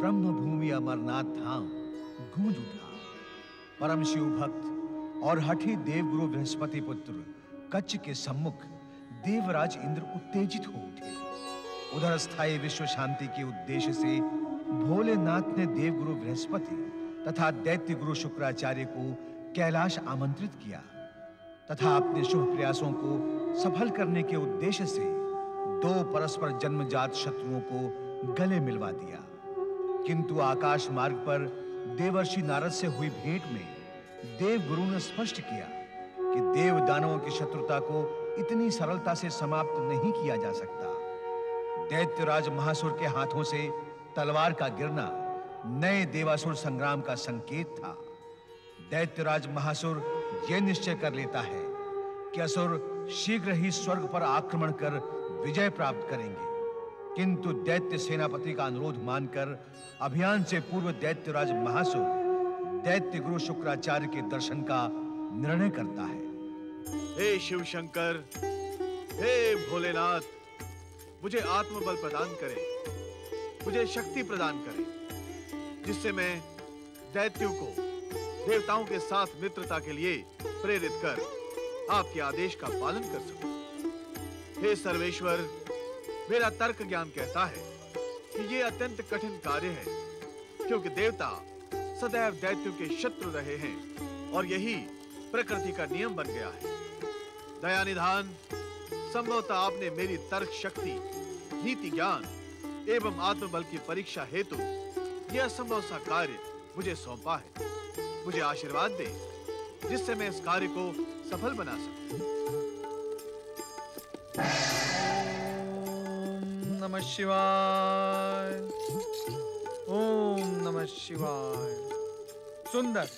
ब्रह्मभूमि अमरनाथ धाम गूंज उठा। परम शिव भक्त और हठी देवगुरु बृहस्पति पुत्र कच्छ के सम्मुख देवराज इंद्र उत्तेजित हो उठे। उधर स्थायी विश्व शांति के उद्देश्य से भोलेनाथ ने देवगुरु बृहस्पति तथा दैत्य गुरु शुक्राचार्य को कैलाश आमंत्रित किया तथा अपने शुभ प्रयासों को सफल करने के उद्देश्य से दो परस्पर जन्मजात शत्रुओं को गले मिलवा दिया। किंतु आकाश मार्ग पर देवर्षि नारद से हुई भेंट में देवगुरु ने स्पष्ट किया कि देव दानवों की शत्रुता को इतनी सरलता से समाप्त नहीं किया जा सकता। दैत्यराज महासुर के हाथों से तलवार का गिरना नए देवासुर संग्राम का संकेत था। दैत्यराज महासुर यह निश्चय कर लेता है कि असुर शीघ्र ही स्वर्ग पर आक्रमण कर विजय प्राप्त करेंगे, किंतु दैत्य सेनापति का अनुरोध मानकर अभियान से पूर्व दैत्यराज महासुर दैत्य गुरु शुक्राचार्य के दर्शन का निर्णय करता है। हे शिव शंकर, हे भोलेनाथ, मुझे आत्मबल प्रदान करें, मुझे शक्ति प्रदान करें, जिससे मैं दैत्यों को देवताओं के साथ मित्रता के लिए प्रेरित कर आपके आदेश का पालन कर सकूं। हे सर्वेश्वर, मेरा तर्क ज्ञान कहता है कि ये अत्यंत कठिन कार्य है, क्योंकि देवता सदैव दैत्यों के शत्रु रहे हैं और यही प्रकृति का नियम बन गया है। दयानिधान, संभवतः आपने मेरी तर्क शक्ति, नीति ज्ञान एवं आत्मबल की परीक्षा हेतु यह असंभव सा कार्य मुझे सौंपा है। मुझे आशीर्वाद दे जिससे मैं इस कार्य को सफल बना सकूं। ओम नमः शिवाय, ओम नमः शिवाय। सुंदर,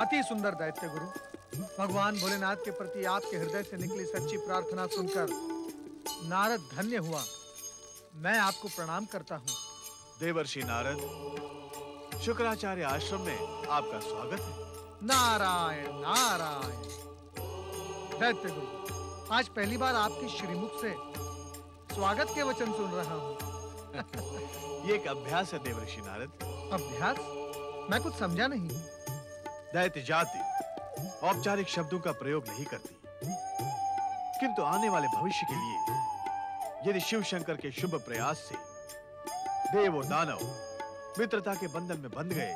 अति सुंदर दैत्य गुरु, भगवान भोलेनाथ के प्रति आपके हृदय से निकली सच्ची प्रार्थना सुनकर नारद धन्य हुआ। मैं आपको प्रणाम करता हूँ। देवर्षि नारद, शुक्राचार्य आश्रम में आपका स्वागत है। नारायण नारायण। दैत्य गुरु, आज पहली बार आपके श्रीमुख से स्वागत के वचन सुन रहा हूँ। ये एक अभ्यास है देवर्षि नारद। अभ्यास? मैं कुछ समझा नहीं। दैत्य जाति औपचारिक शब्दों का प्रयोग नहीं करती, किंतु आने वाले भविष्य के लिए यदि शिव शंकर के शुभ प्रयास से देव और दानव मित्रता के बंधन में बंध गए,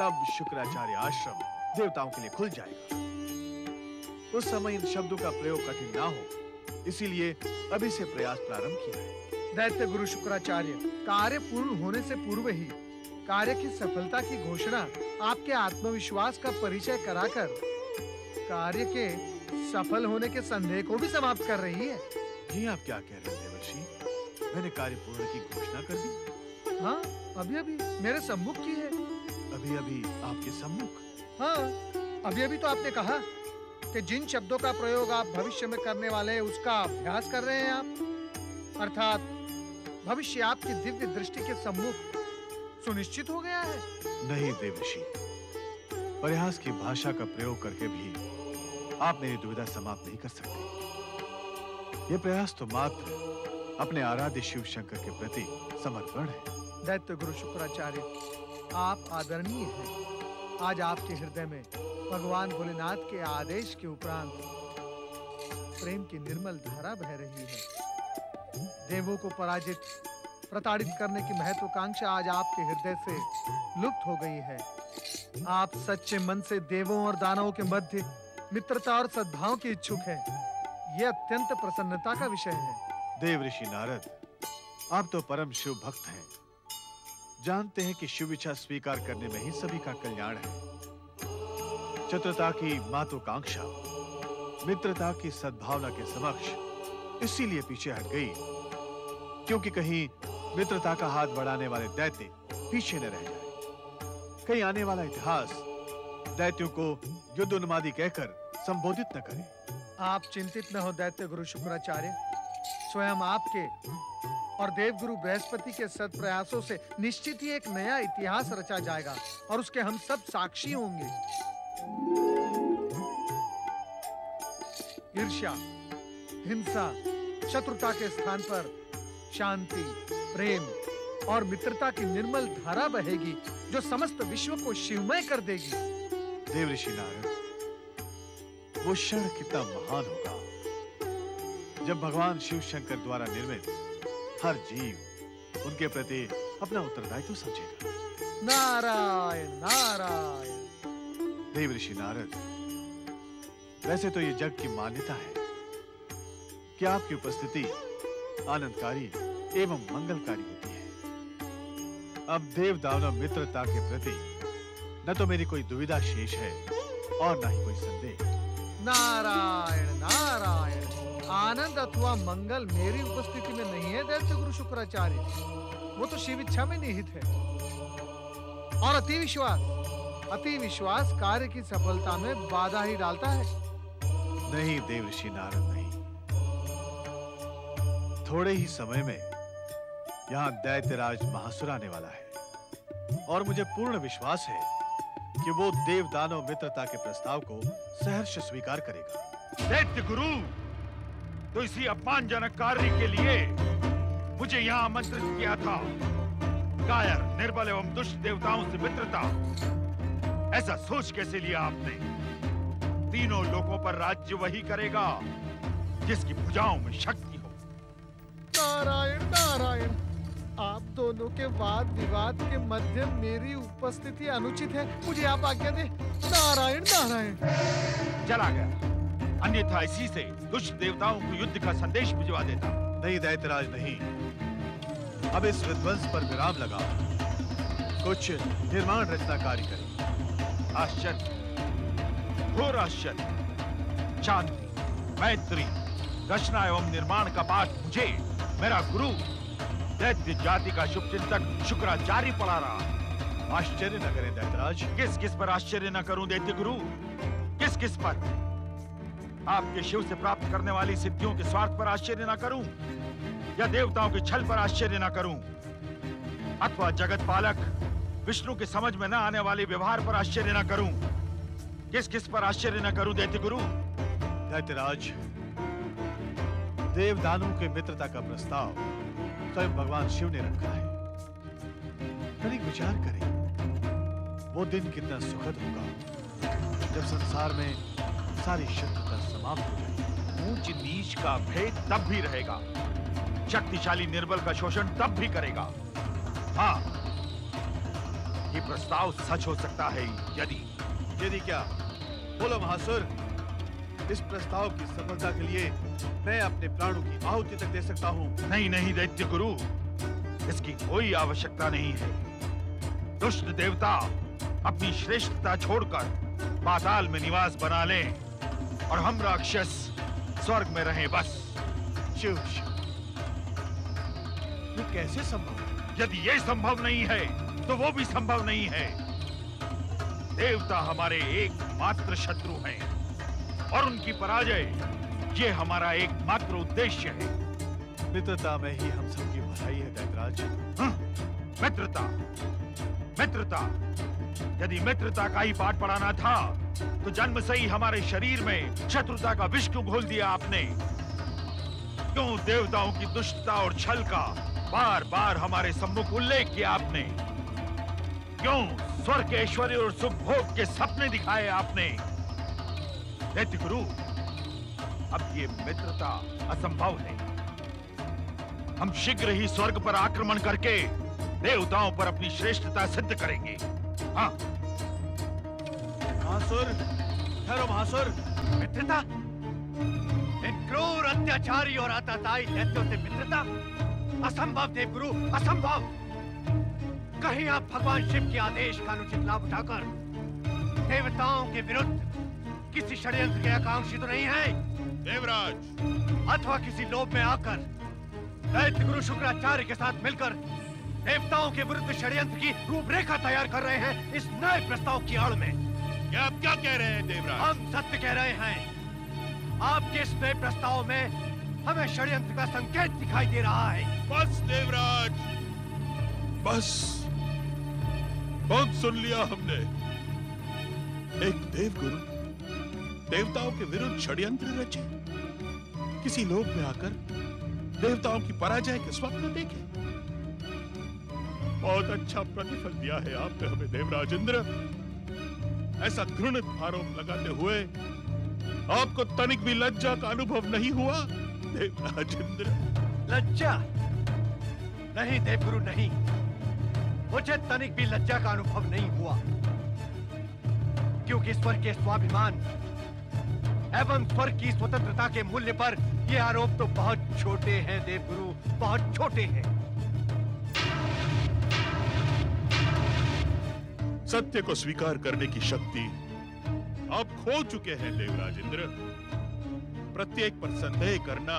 तब शुक्राचार्य आश्रम देवताओं के लिए खुल जाएगा। उस समय इन शब्दों का प्रयोग कठिन ना हो, इसीलिए अभी से प्रयास प्रारंभ किया है। दैत्य गुरु शुक्राचार्य, कार्य पूर्ण होने से पूर्व ही कार्य की सफलता की घोषणा आपके आत्मविश्वास का परिचय कराकर कार्य के सफल होने के संदेह को भी समाप्त कर रही है। जी आप क्या कह रहे हैं देवर्षि, मैंने कार्य पूर्ण की घोषणा कर दी? हाँ, अभी अभी मेरे सम्मुख की है। अभी अभी आपके सम्मुख? हाँ, अभी अभी तो आपने कहा कि जिन शब्दों का प्रयोग आप भविष्य में करने वाले उसका अभ्यास कर रहे हैं आप, अर्थात भविष्य आपकी दिव्य दृष्टि के सम्मुख सुनिश्चित हो गया है। नहीं देवर्षि, प्रयास की भाषा का प्रयोग करके भी आप मेरी दुविधा समाप्त नहीं कर सकते। ये प्रयास तो मात्र अपने आराध्य शिव शंकर के प्रति समर्पण है। दैत्य गुरु शुक्राचार्य, आप आदरणीय हैं। आज आपके हृदय में भगवान भोलेनाथ के आदेश के उपरांत प्रेम की निर्मल धारा बह रही है। देवों को पराजित, प्रताड़ित करने की महत्वाकांक्षा आज आपके हृदय से लुप्त हो गई है। आप सच्चे मन से देवों और दानवों के मध्य मित्रता और सद्भाव के इच्छुक हैं। यह अत्यंत प्रसन्नता का विषय है। देवर्षि नारद, आप तो परम शिव भक्त हैं, जानते हैं कि शिव इच्छा स्वीकार करने में ही सभी का कल्याण है। चतुरता की महत्वाकांक्षा मित्रता की सद्भावना के समक्ष इसीलिए पीछे हट गई क्योंकि कहीं मित्रता का हाथ बढ़ाने वाले दैत्य पीछे न रह जाए, कहीं आने वाला इतिहास दैत्यों को युद्ध उन्मादी कहकर संबोधित न करे। आप चिंतित न हो दैत्य गुरु शुक्राचार्य, स्वयं आपके और देवगुरु बृहस्पति के सत प्रयासों से निश्चित ही एक नया इतिहास रचा जाएगा और उसके हम सब साक्षी होंगे। ईर्ष्या, हिंसा, शत्रुता के स्थान पर शांति, प्रेम और मित्रता की निर्मल धारा बहेगी जो समस्त विश्व को शिवमय कर देगी। देव ऋषि नारद, वो क्षण कितना महान होगा जब भगवान शिव शंकर द्वारा निर्मित हर जीव उनके प्रति अपना उत्तरदायित्व समझेगा। नारायण नारायण। देव ऋषि नारद, वैसे तो ये जग की मान्यता है कि आपकी उपस्थिति आनंदकारी एवं मंगलकारी होती है। अब देव दानव मित्रता के प्रति न तो मेरी कोई दुविधा शेष है और न ही कोई संदेह। नारायण नारायण। आनंद अथवा मंगल मेरी उपस्थिति में नहीं है दैत्य गुरु शुक्राचार्य, वो तो शिव इच्छा में निहित है। और अति विश्वास कार्य की सफलता में बाधा ही डालता है। नहीं देव ऋषि नारद नहीं, थोड़े ही समय में यहाँ दैत्यराज महासुर आने वाला है और मुझे पूर्ण विश्वास है कि वो देव दानव मित्रता के प्रस्ताव को सहर्ष स्वीकार करेगा। दैत्य गुरु, तो इसी अपमानजनक कार्य के लिए मुझे यहाँ आमंत्रित किया था। कायर, निर्बल एवं दुष्ट देवताओं से मित्रता, ऐसा सोच कैसे लिया आपने? तीनों लोकों पर राज्य वही करेगा जिसकी भुजाओं में शक्ति हो। नारायण नारायण, आप दोनों के वाद विवाद के मध्य मेरी उपस्थिति अनुचित है, मुझे आप आज्ञा दें। नारायण नारायण। चला गया, अन्यथा इसी से दुष्ट देवताओं को युद्ध का संदेश भिजवा देता। नहीं दैत्यराज नहीं, अब इस विध्वंस पर विराम लगाओ, कुछ निर्माण रचना कार्य करें। आश्चर्य, घोर आश्चर्य। शांति, मैत्री, रचना एवं निर्माण का पाठ मुझे मेरा गुरु दैत्य जाति का शुभ चिंतक शुक्राचार्य पढ़ा रहा। आश्चर्य न करें दैत्यराज। किस किस पर आश्चर्य न करूं दैत्य गुरु, किस किस पर? आपके शिव से प्राप्त करने वाली सिद्धियों के स्वार्थ पर आश्चर्य न करूं, या देवताओं के छल पर आश्चर्य न करूं, अथवा जगत पालक विष्णु के समझ में न आने वाले व्यवहार पर आश्चर्य न करूं? किस किस पर आश्चर्य न करूं दैत्य गुरु? दैत्यराज, देव दानवों के मित्रता का प्रस्ताव स्वयं भगवान शिव ने रखा है। कहीं विचार करें, वो दिन कितना सुखद होगा जब संसार में सारी शत्रुता समाप्त हो जाएगी। ऊंच नीच का भेद तब भी रहेगा, शक्तिशाली निर्बल का शोषण तब भी करेगा। हाँ, ये प्रस्ताव सच हो सकता है यदि। यदि क्या? बोलो महासुर, इस प्रस्ताव की सफलता के लिए मैं अपने प्राणों की आहुति तक दे सकता हूँ। नहीं नहीं दैत्य गुरु, इसकी कोई आवश्यकता नहीं है। दुष्ट देवता अपनी श्रेष्ठता छोड़कर पाताल में निवास बना लें और हम राक्षस स्वर्ग में रहें बस। शिव शिव, ये कैसे संभव है? यदि ये संभव नहीं है तो वो भी संभव नहीं है। देवता हमारे एकमात्र शत्रु हैं और उनकी पराजय ये हमारा एकमात्र उद्देश्य है। मित्रता में ही हम सबकी भलाई है दैत्यराज। मित्रता मित्रता, यदि मित्रता का ही पाठ पढ़ाना था तो जन्म से ही हमारे शरीर में शत्रुता का विष क्यों घोल दिया आपने? क्यों देवताओं की दुष्टता और छल का बार बार हमारे सम्मुख उल्लेख किया आपने? क्यों स्वर्ग के ऐश्वर्य और सुख भोग के सपने दिखाए आपने? दैत्य गुरु, अब ये मित्रता असंभव है। हम शीघ्र ही स्वर्ग पर आक्रमण करके देवताओं पर अपनी श्रेष्ठता सिद्ध करेंगे। हाँ। महासुर, ठहरो महासुर। मित्रता? इन क्रूर अत्याचारी और आताताई दैत्यों से मित्रता? असंभव देवगुरु, असंभव। कहीं आप भगवान शिव के आदेश का अनुचित लाभ उठाकर देवताओं के विरुद्ध किसी षड्यंत्र के आकांक्षी तो नहीं है देवराज? अथवा किसी लोभ में आकर दैत्य गुरु शुक्राचार्य के साथ मिलकर देवताओं के विरुद्ध षड्यंत्र की रूपरेखा तैयार कर रहे हैं इस नए प्रस्ताव की आड़ में? क्या आप क्या कह रहे हैं देवराज? हम सत्य कह रहे हैं। आपके इस नए प्रस्ताव में हमें षड्यंत्र का संकेत दिखाई दे रहा है। बस देवराज, बस, बहुत सुन लिया हमने। एक देवगुरु देवताओं के विरुद्ध षड्यंत्र रचे, किसी लोभ में आकर देवताओं की पराजय के स्वप्न देखे, बहुत अच्छा प्रतिफल दिया है आपने हमें देवराज इंद्र। ऐसा घृणित आरोप लगाते हुए आपको तनिक भी लज्जा का अनुभव नहीं हुआ देवराज इंद्र? लज्जा नहीं देवगुरु, नहीं, मुझे तनिक भी लज्जा का अनुभव नहीं हुआ, क्योंकि स्वर्ग के स्वाभिमान एवं स्वर्ग की स्वतंत्रता के मूल्य पर ये आरोप तो बहुत छोटे हैं देवगुरु, बहुत छोटे हैं। सत्य को स्वीकार करने की शक्ति आप खो चुके हैं देवराज इंद्र। प्रत्येक पर संदेह करना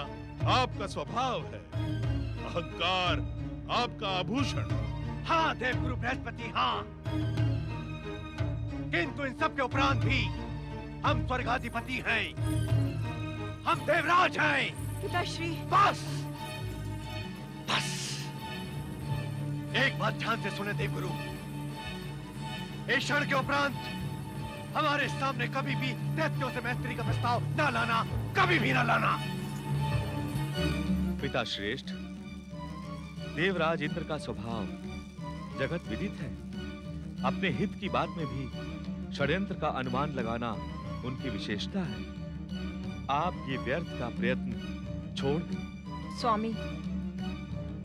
आपका स्वभाव है, अहंकार आपका आभूषण। हाँ देवगुरु बृहस्पति, हाँ, किंतु इन सब के उपरांत भी हम स्वर्गाधिपति हैं, हम देवराज हैं। पिताश्री बस बस, एक बात ध्यान से सुने देवगुरु, क्षण के उपरांत हमारे सामने कभी भी दैत्यों से मैत्री का प्रस्ताव ना लाना, कभी भी ना लाना। पिता श्रेष्ठ, देवराज इंद्र का स्वभाव जगत विदित है, अपने हित की बात में भी षड्यंत्र का अनुमान लगाना उनकी विशेषता है। आप ये व्यर्थ का प्रयत्न छोड़। स्वामी,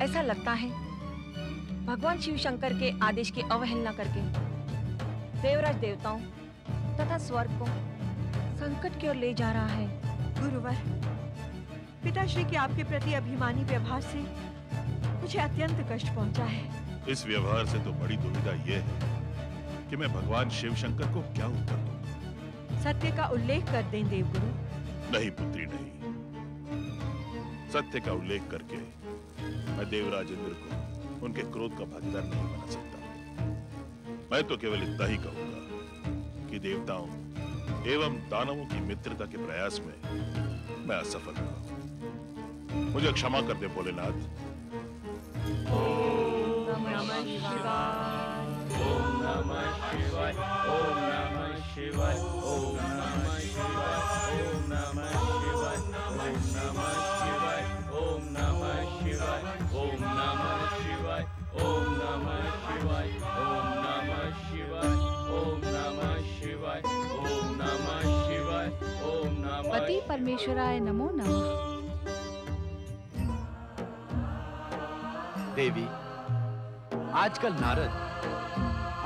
ऐसा लगता है भगवान शिव शंकर के आदेश की अवहेलना करके देवराज देवताओं तथा स्वर्ग को संकट की ओर ले जा रहा है। गुरुवर, पिताश्री के आपके प्रति अभिमानी व्यवहार से मुझे अत्यंत कष्ट पहुंचा है। इस व्यवहार से तो बड़ी दुविधा यह है कि मैं भगवान शिव शंकर को क्या उत्तर दूं। सत्य का उल्लेख कर दें देवगुरु। नहीं पुत्री नहीं, सत्य का उल्लेख करके मैं देवराज इंद्र को उनके क्रोध का भागीदार नहीं बना सकता। मैं तो केवल इतना ही कहूंगा कि देवताओं एवं दानवों की मित्रता के प्रयास में मैं असफल रहा। मुझे क्षमा कर दे भोलेनाथ। ओम नमः शिवाय, ओम नमः शिवाय, ओम नमः शिवाय, ओम नमः शिवाय, ओम नमः शिवाय, ओम नमः शिवाय, ओम नमः शिवाय, ओम नमः शिवाय, ओम नमः शिवाय, ओम पति परमेश्वराय नमो नमः। देवी, आजकल नारद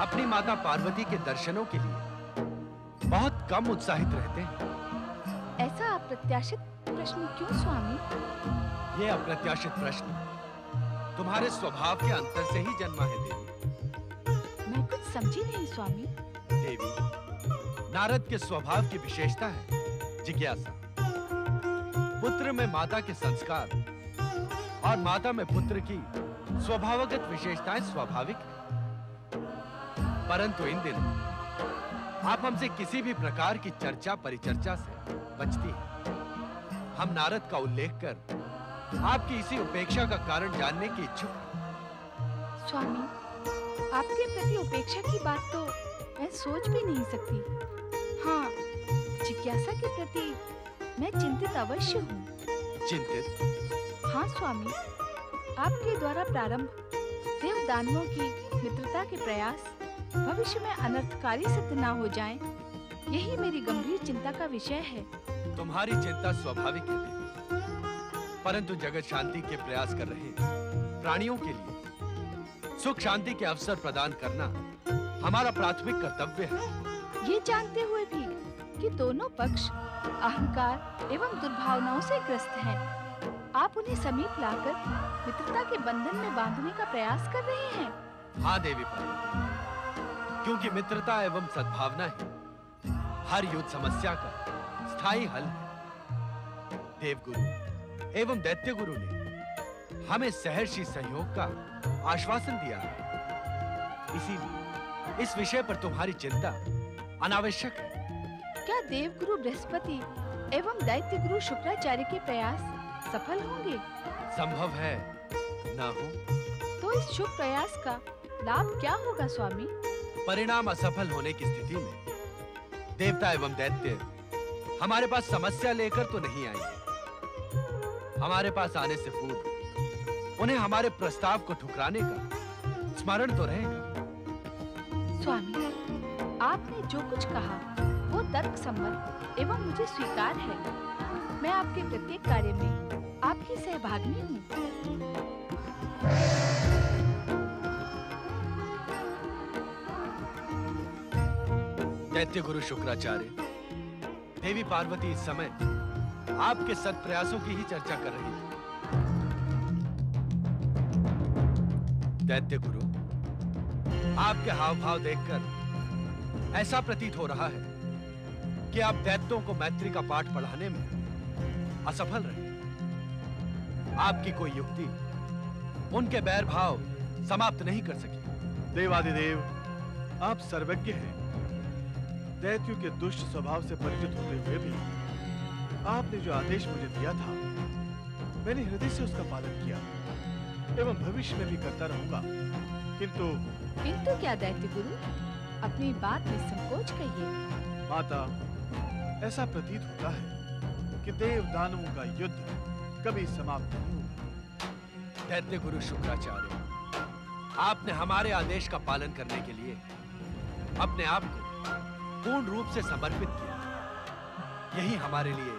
अपनी माता पार्वती के दर्शनों के लिए बहुत कम उत्साहित रहते हैं। ऐसा अप्रत्याशित प्रश्न क्यों स्वामी? ये अप्रत्याशित प्रश्न तुम्हारे स्वभाव के अंतर से ही जन्मा है देवी। मैं कुछ समझी नहीं स्वामी। देवी, नारद के स्वभाव की विशेषता है जिज्ञासा। पुत्र में माता के संस्कार और माता में पुत्र की स्वभावगत विशेषताएं स्वाभाविक हैं। परंतु इन दिनों आप हमसे किसी भी प्रकार की चर्चा परिचर्चा से बचती है। हम नारद का उल्लेख कर आपकी इसी उपेक्षा का कारण जानने की इच्छुक हैं। स्वामी, आपके प्रति उपेक्षा की बात तो मैं सोच भी नहीं सकती। हाँ, जिज्ञासा के प्रति मैं चिंतित अवश्य हूँ। चिंतित? हाँ स्वामी, आपके द्वारा प्रारंभ देव दानवों की मित्रता के प्रयास भविष्य में अनर्थकारी सिद्ध न हो जाएं, यही मेरी गंभीर चिंता का विषय है। तुम्हारी चिंता स्वाभाविक है, परंतु जगत शांति के प्रयास कर रहे प्राणियों के लिए सुख शांति के अवसर प्रदान करना हमारा प्राथमिक कर्तव्य है। ये जानते हुए भी कि दोनों पक्ष अहंकार एवं दुर्भावनाओं से ग्रस्त हैं, आप उन्हें समीप लाकर मित्रता के बंधन में बांधने का प्रयास कर रहे हैं। हाँ देवी पार्वती, क्योंकि मित्रता एवं सद्भावना ही हर युद्ध समस्या का स्थायी हल है। देवगुरु एवं दैत्य गुरु ने हमें सहर्षि सहयोग का आश्वासन दिया है, इसीलिए इस विषय पर तुम्हारी चिंता अनावश्यक है। क्या देवगुरु बृहस्पति एवं दैत्य गुरु शुक्राचार्य के प्रयास सफल होंगे? संभव है ना हो। तो इस शुभ प्रयास का लाभ क्या होगा स्वामी? परिणाम असफल होने की स्थिति में देवता एवं दैत्य हमारे पास समस्या लेकर तो नहीं आएंगे। हमारे पास आने से पूर्व उन्हें हमारे प्रस्ताव को ठुकराने का स्मरण तो रहेगा। स्वामी, आपने जो कुछ कहा वो तर्क संबंध एवं मुझे स्वीकार है। मैं आपके प्रत्येक कार्य में आपकी सहभागिनी हूँ। दैत्य गुरु शुक्राचार्य, देवी पार्वती इस समय आपके सत्प्रयासों की ही चर्चा कर रही है। दैत्य गुरु, आपके हावभाव देखकर ऐसा प्रतीत हो रहा है कि आप दैत्यों को मैत्री का पाठ पढ़ाने में असफल रहे। आपकी कोई युक्ति उनके बैर भाव समाप्त नहीं कर सकी। देवादिदेव, आप सर्वज्ञ हैं। दैत्यों के दुष्ट स्वभाव से परिचित होते हुए भी आपने जो आदेश मुझे दिया था, मैंने हृदय से उसका पालन किया एवं भविष्य में भी करता रहूंगा। किंतु क्या दैत्य गुरु, अपनी बात में संकोच कहिए। माता, ऐसा प्रतीत होता है कि देव दानवों का युद्ध कभी समाप्त नहीं होगा। दैत्य गुरु शुक्राचार्य, आपने हमारे आदेश का पालन करने के लिए अपने आप को पूर्ण रूप से समर्पित किया। यही हमारे लिए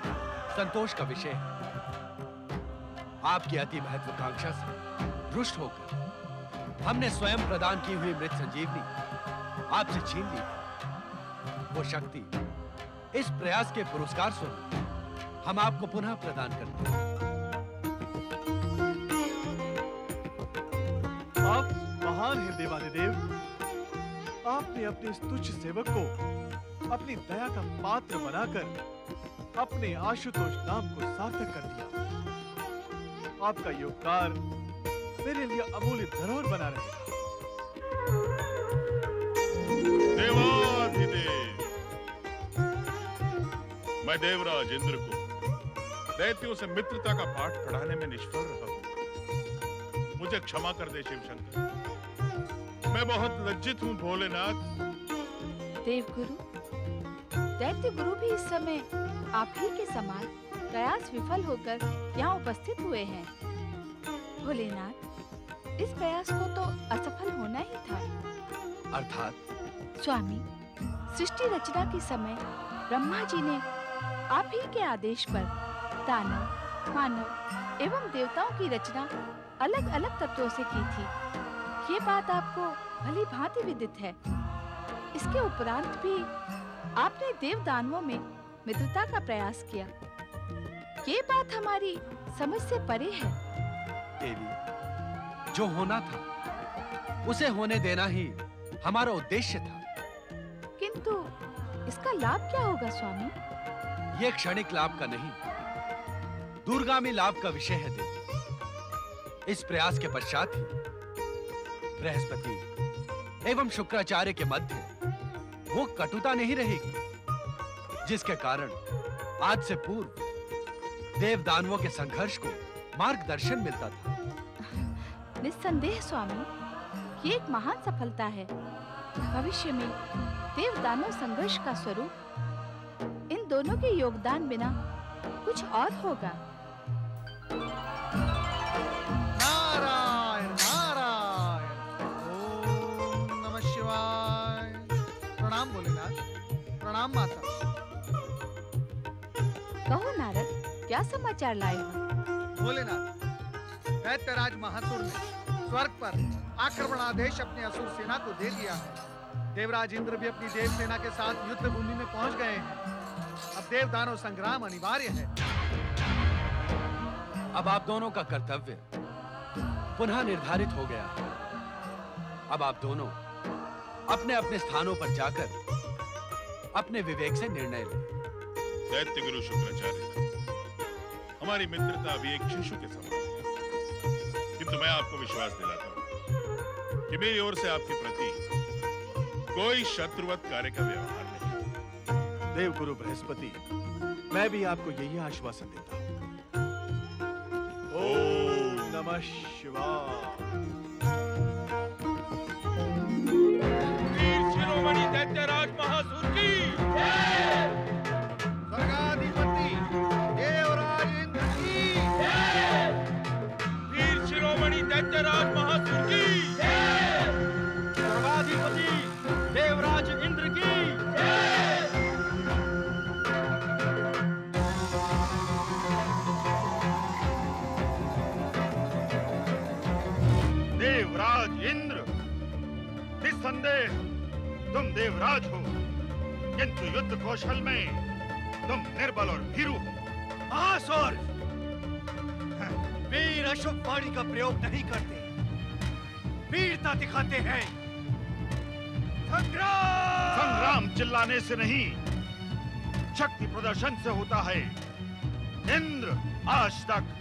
संतोष का विषय है। आपकी अति महत्वाकांक्षा से रुष्ट होकर हमने स्वयं प्रदान की हुई मृत संजीवनी आपसे छीन ली। वो शक्ति इस प्रयास के पुरस्कार स्वरूप हम आपको पुनः प्रदान करते हैं। आप महान हैं देवाधिदेव। आपने अपने इस तुच्छ सेवक को अपनी दया का पात्र बनाकर अपने आशुतोष नाम को सार्थक कर दिया। आपका योगदान मेरे लिए अमूल्य धरोहर बना रहेगा। देवाधिदेव, मैं देवराज इंद्र को दैत्यों से मित्रता का पाठ पढ़ाने में निष्फल रहा हूं। मुझे क्षमा कर दे शिवशंकर, मैं बहुत लज्जित हूँ। भोलेनाथ, देवगुरु, दैत्य गुरु भी इस समय आप ही के समान प्रयास विफल होकर यहाँ उपस्थित हुए हैं। भोलेनाथ, इस प्रयास को तो असफल होना ही था। अर्थात? स्वामी, सृष्टि रचना के समय ब्रह्मा जी ने आप ही के आदेश पर दानव, मानव एवं देवताओं की रचना अलग अलग तत्वों से की थी। ये बात आपको भली भांति विदित है। इसके उपरांत भी आपने देव दानवों में मित्रता का प्रयास किया। ये बात हमारी समझ से परे है। देवी, जो होना था उसे होने देना ही हमारा उद्देश्य था। किंतु इसका लाभ क्या होगा स्वामी? ये क्षणिक लाभ का नहीं, दूरगामी लाभ का विषय है देवी। इस प्रयास के पश्चात ही बृहस्पति एवं शुक्राचार्य के मध्य वो कटुता नहीं रहेगी जिसके कारण आज से पूर्व देव दानवों के संघर्ष को मार्गदर्शन मिलता था। निस्संदेह स्वामी, ये एक महान सफलता है। भविष्य में देव दानव संघर्ष का स्वरूप इन दोनों के योगदान बिना कुछ और होगा। नारायण नारायण, ओम नमः शिवाय। प्रणाम भोलेनाथ, प्रणाम माता। कहो नारद, क्या समाचार लाए हो? भोलेनाथ, दैत्यराज महासुर ने स्वर्ग पर आक्रमण आदेश अपने असुर सेना को दे दिया है। देवराज इंद्र भी अपनी देव सेना के साथ युद्ध भूमि में पहुंच गए हैं। अब देव दानव संग्राम अनिवार्य है। अब आप दोनों का कर्तव्य पुनः निर्धारित हो गया। अब आप दोनों अपने अपने स्थानों पर जाकर अपने विवेक से निर्णय लें। दैत्य गुरु शुक्राचार्य, हमारी मित्रता अभी एक शिशु के समान है, किंतु मैं आपको विश्वास दिलाता हूँ कि मेरी ओर से आपके प्रति कोई शत्रुवत कार्य का व्यवहार नहीं। देव गुरु बृहस्पति, मैं भी आपको यही आश्वासन देता हूँ। ओम नमः शिवाय। दैत्यराज महासुर की जय। स्वर्गाधिपति देवराज इंद्र की जय। वीर शिरोमणि दैत्यराज महासुर की जय। निस्संदेह तुम देवराज हो, किंतु युद्ध कौशल में तुम निर्बल और भीरू हो। महासुर, वीर अशुभ वाणी का प्रयोग नहीं करते, वीरता दिखाते हैं। संग्राम संग्राम चिल्लाने से नहीं, शक्ति प्रदर्शन से होता है। इंद्र, आज तक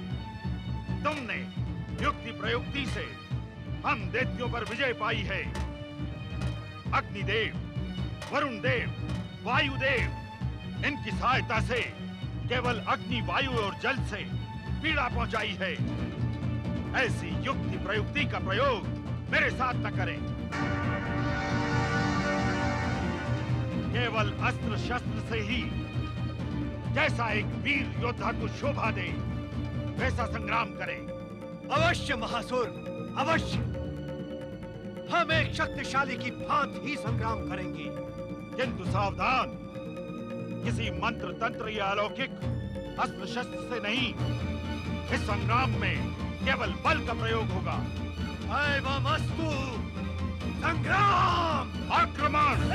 तुमने युक्ति प्रयुक्ति से हम दैत्यों पर विजय पाई है। अग्निदेव, वरुण देव, वायुदेव, इनकी सहायता से केवल अग्नि, वायु और जल से पीड़ा पहुंचाई है। ऐसी युक्ति प्रयुक्ति का प्रयोग मेरे साथ न करें। केवल अस्त्र शस्त्र से ही जैसा एक वीर योद्धा को शोभा दे, वैसा संग्राम करें। अवश्य महासुर, अवश्य। हम एक शक्तिशाली की भांति ही संग्राम करेंगे, किंतु सावधान, किसी मंत्र तंत्र या अलौकिक अस्त्र शस्त्र से नहीं। इस संग्राम में केवल बल का प्रयोग होगा। एवमस्तु, संग्राम। आक्रमण।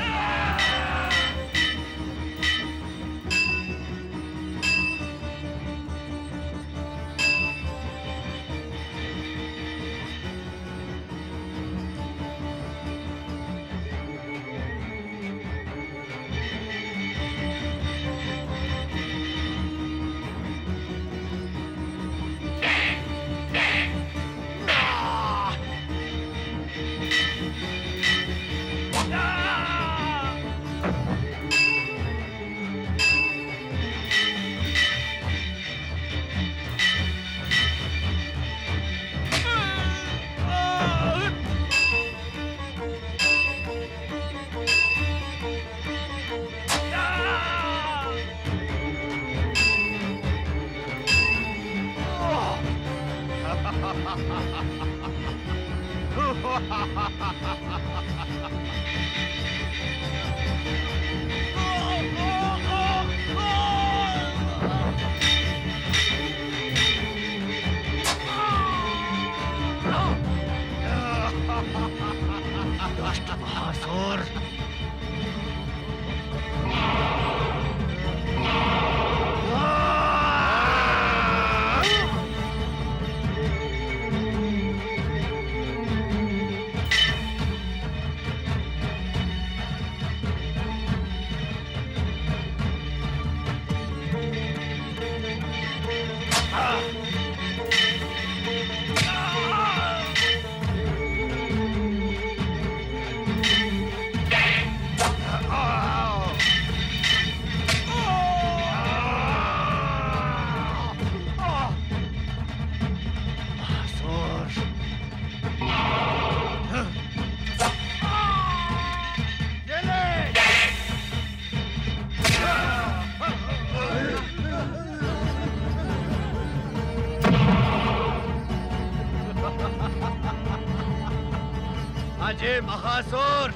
महासुर,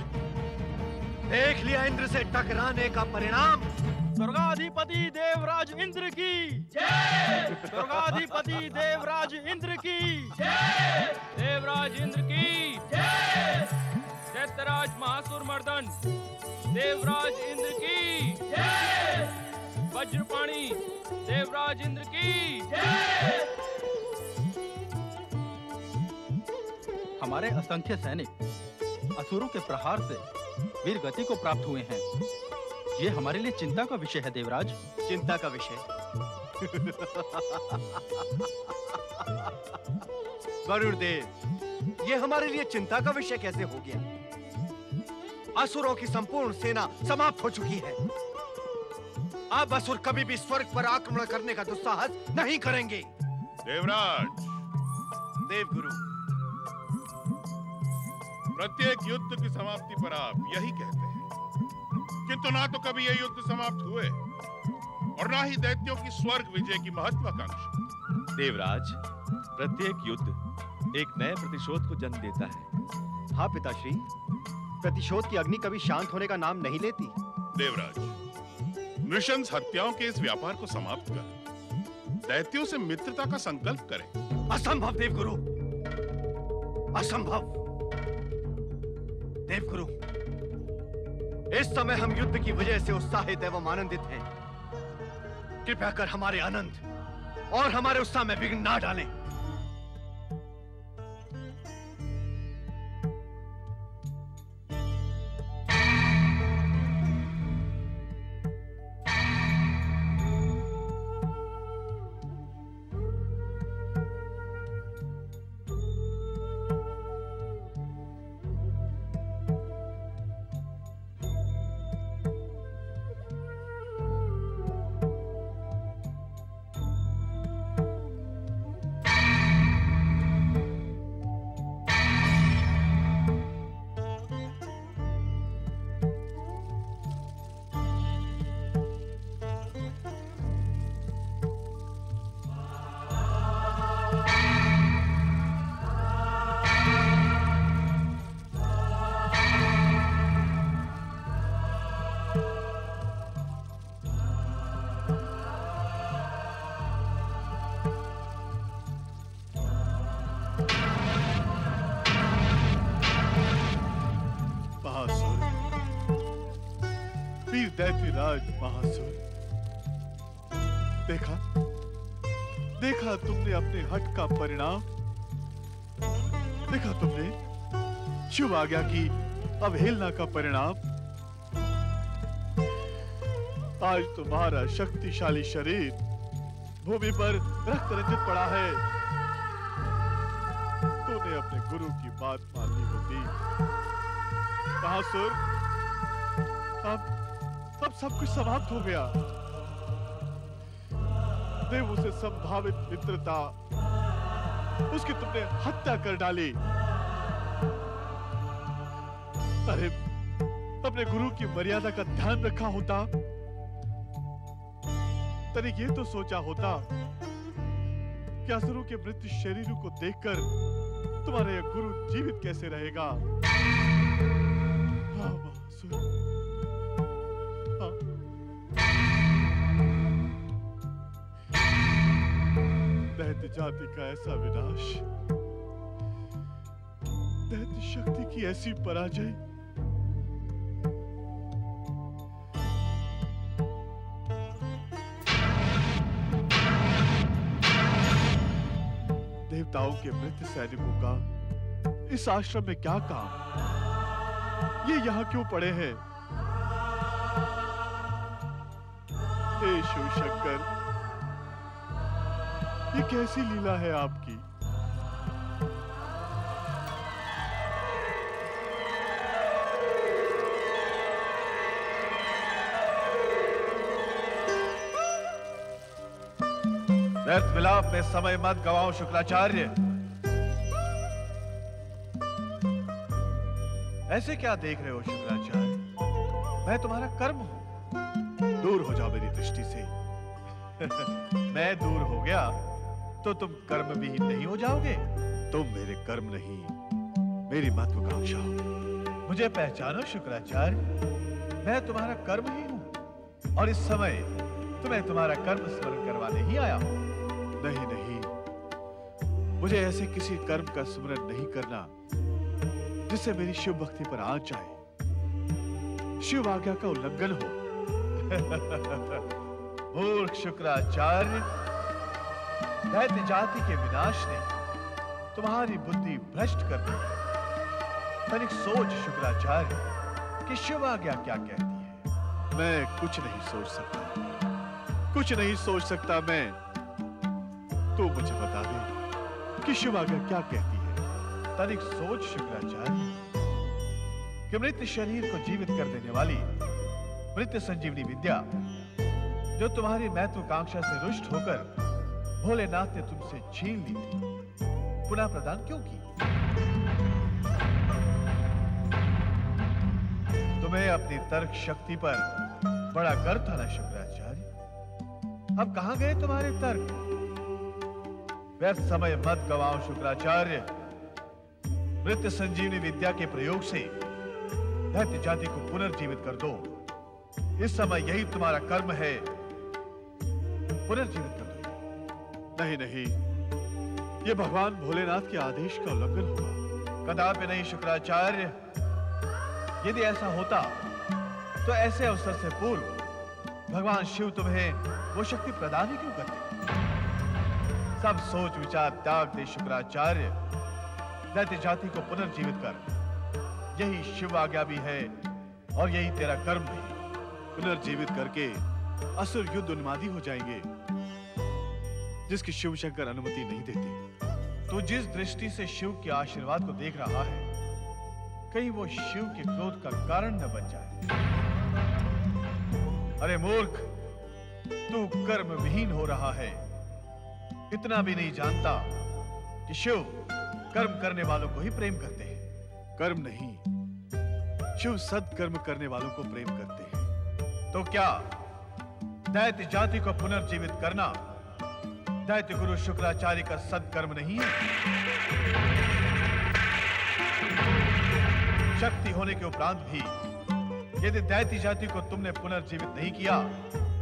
देख लिया इंद्र से टकराने का परिणाम। स्वर्गाधिपति देवराज इंद्र की जय। स्वर्गाधिपति देवराज इंद्र की जय। देवराज इंद्र की जय। दैत्यराज महासुर मर्दन देवराज इंद्र की जय। वज्रपाणी देवराज इंद्र की जय। हमारे असंख्य सैनिक असुरों के प्रहार से वीर गति को प्राप्त हुए हैं। ये हमारे लिए चिंता का विषय है देवराज। चिंता का विषय। वरुण देव, ये हमारे लिए चिंता का विषय कैसे हो गया? असुरों की संपूर्ण सेना समाप्त हो चुकी है। अब असुर कभी भी स्वर्ग पर आक्रमण करने का दुस्साहस नहीं करेंगे। देवराज, देवगुरु, प्रत्येक युद्ध की समाप्ति पर आप यही कहते हैं, किंतु ना तो कभी ये युद्ध समाप्त हुए और ना ही दैत्यों की स्वर्ग विजय की महत्वाकांक्षा। देवराज, प्रत्येक युद्ध एक नए प्रतिशोध को जन्म देता है। हाँ पिताश्री, प्रतिशोध की अग्नि कभी शांत होने का नाम नहीं लेती। देवराज, नृशंस हत्याओं के इस व्यापार को समाप्त कर दैत्यों से मित्रता का संकल्प करें। असंभव देवगुरु, असंभव। देवगुरु, इस समय हम युद्ध की वजह से उत्साहित एवं आनंदित हैं। कृपया कर हमारे आनंद और हमारे उत्साह में विघ्न ना डालें। महासुर, देखा देखा तुमने अपने हट का परिणाम, देखा तुमने शिव आज्ञा की अवहेलना का परिणाम। आज तुम्हारा शक्तिशाली शरीर भूमि पर रक्त रंजित पड़ा है। तूने अपने गुरु की बात मानी होती। महासुर, अब सब कुछ समाप्त हो गया। देव उसे संभावित मित्रता, उसकी तुमने हत्या कर डाली। अरे अपने गुरु की मर्यादा का ध्यान रखा होता, तेने ये तो सोचा होता कि असुरों के मृत शरीर को देखकर तुम्हारे गुरु जीवित कैसे रहेगा। जाति का ऐसा विनाश, दैत्य शक्ति की ऐसी पराजय, देवताओं के मृत सैनिकों का इस आश्रम में क्या काम? ये यहाँ क्यों पड़े हैं? हे शिव शंकर, ये कैसी लीला है आपकी? व्यर्थ विलाप में समय मत गवाओ शुक्राचार्य। ऐसे क्या देख रहे हो शुक्राचार्य? मैं तुम्हारा कर्म हूं। दूर हो जाओ मेरी दृष्टि से। मैं दूर हो गया तो तुम कर्म भी नहीं हो जाओगे। तुम मेरे कर्म नहीं, मेरी महत्वाकांक्षा हो। मुझे पहचानो शुक्राचार्य, मैं तुम्हारा कर्म ही हूँ और इस समय तुम्हें तुम्हारा कर्म स्मरण करवाने ही आया हूँ। नहीं नहीं, मुझे ऐसे किसी कर्म का स्मरण नहीं करना जिससे मेरी शिव भक्ति पर आंच आए, शिव आज्ञा का उल्लंघन हो। मूर्ख शुक्राचार्य, दैत्य जाति के विनाश ने तुम्हारी बुद्धि भ्रष्ट कर दी। तनिक सोच शुक्राचार्य कि शिव आज्ञा क्या कहती है। मैं कुछ नहीं सोच सकता, कुछ नहीं सोच सकता मैं। तू मुझे बता दे कि शिव आज्ञा क्या कहती है। तनिक सोच शुक्राचार्य कि मृत शरीर को जीवित कर देने वाली मृत संजीवनी विद्या, जो तुम्हारी महत्वाकांक्षा से रुष्ट होकर भोलेनाथ ने तुमसे छीन ली थी, पुनः प्रदान क्यों की? तुम्हें अपनी तर्क शक्ति पर बड़ा गर्व था ना शुक्राचार्य? अब कहां गए तुम्हारे तर्क? व्यर्थ समय मत गवाओ शुक्राचार्य। मृत संजीवनी विद्या के प्रयोग से दैत्य जाति को पुनर्जीवित कर दो। इस समय यही तुम्हारा कर्म है। पुनर्जीवित कर। नहीं नहीं, ये भगवान भोलेनाथ के आदेश का उल्लंघन होगा। कदापि नहीं शुक्राचार्य, यदि ऐसा होता तो ऐसे अवसर से पूर्व भगवान शिव तुम्हें वो शक्ति प्रदान ही क्यों करते? सब सोच विचार त्याग दे शुक्राचार्य, दैत्य जाति को पुनर्जीवित कर। यही शिव आज्ञा भी है और यही तेरा कर्म भी। पुनर्जीवित करके असुर युद्ध उन्मादी हो जाएंगे जिसकी शिव शंकर अनुमति नहीं देते। तो जिस दृष्टि से शिव के आशीर्वाद को देख रहा है, कहीं वो शिव के क्रोध का कारण न बन जाए। अरे मूर्ख, तू कर्म विहीन हो रहा है। इतना भी नहीं जानता कि शिव कर्म करने वालों को ही प्रेम करते हैं। कर्म नहीं, शिव सत्कर्म करने वालों को प्रेम करते हैं। तो क्या दैत्य जाति को पुनर्जीवित करना दैत्य गुरु शुक्राचार्य का सद्कर्म नहीं है? शक्ति होने के उपरांत भी यदि दैत्य जाति को तुमने पुनर्जीवित नहीं किया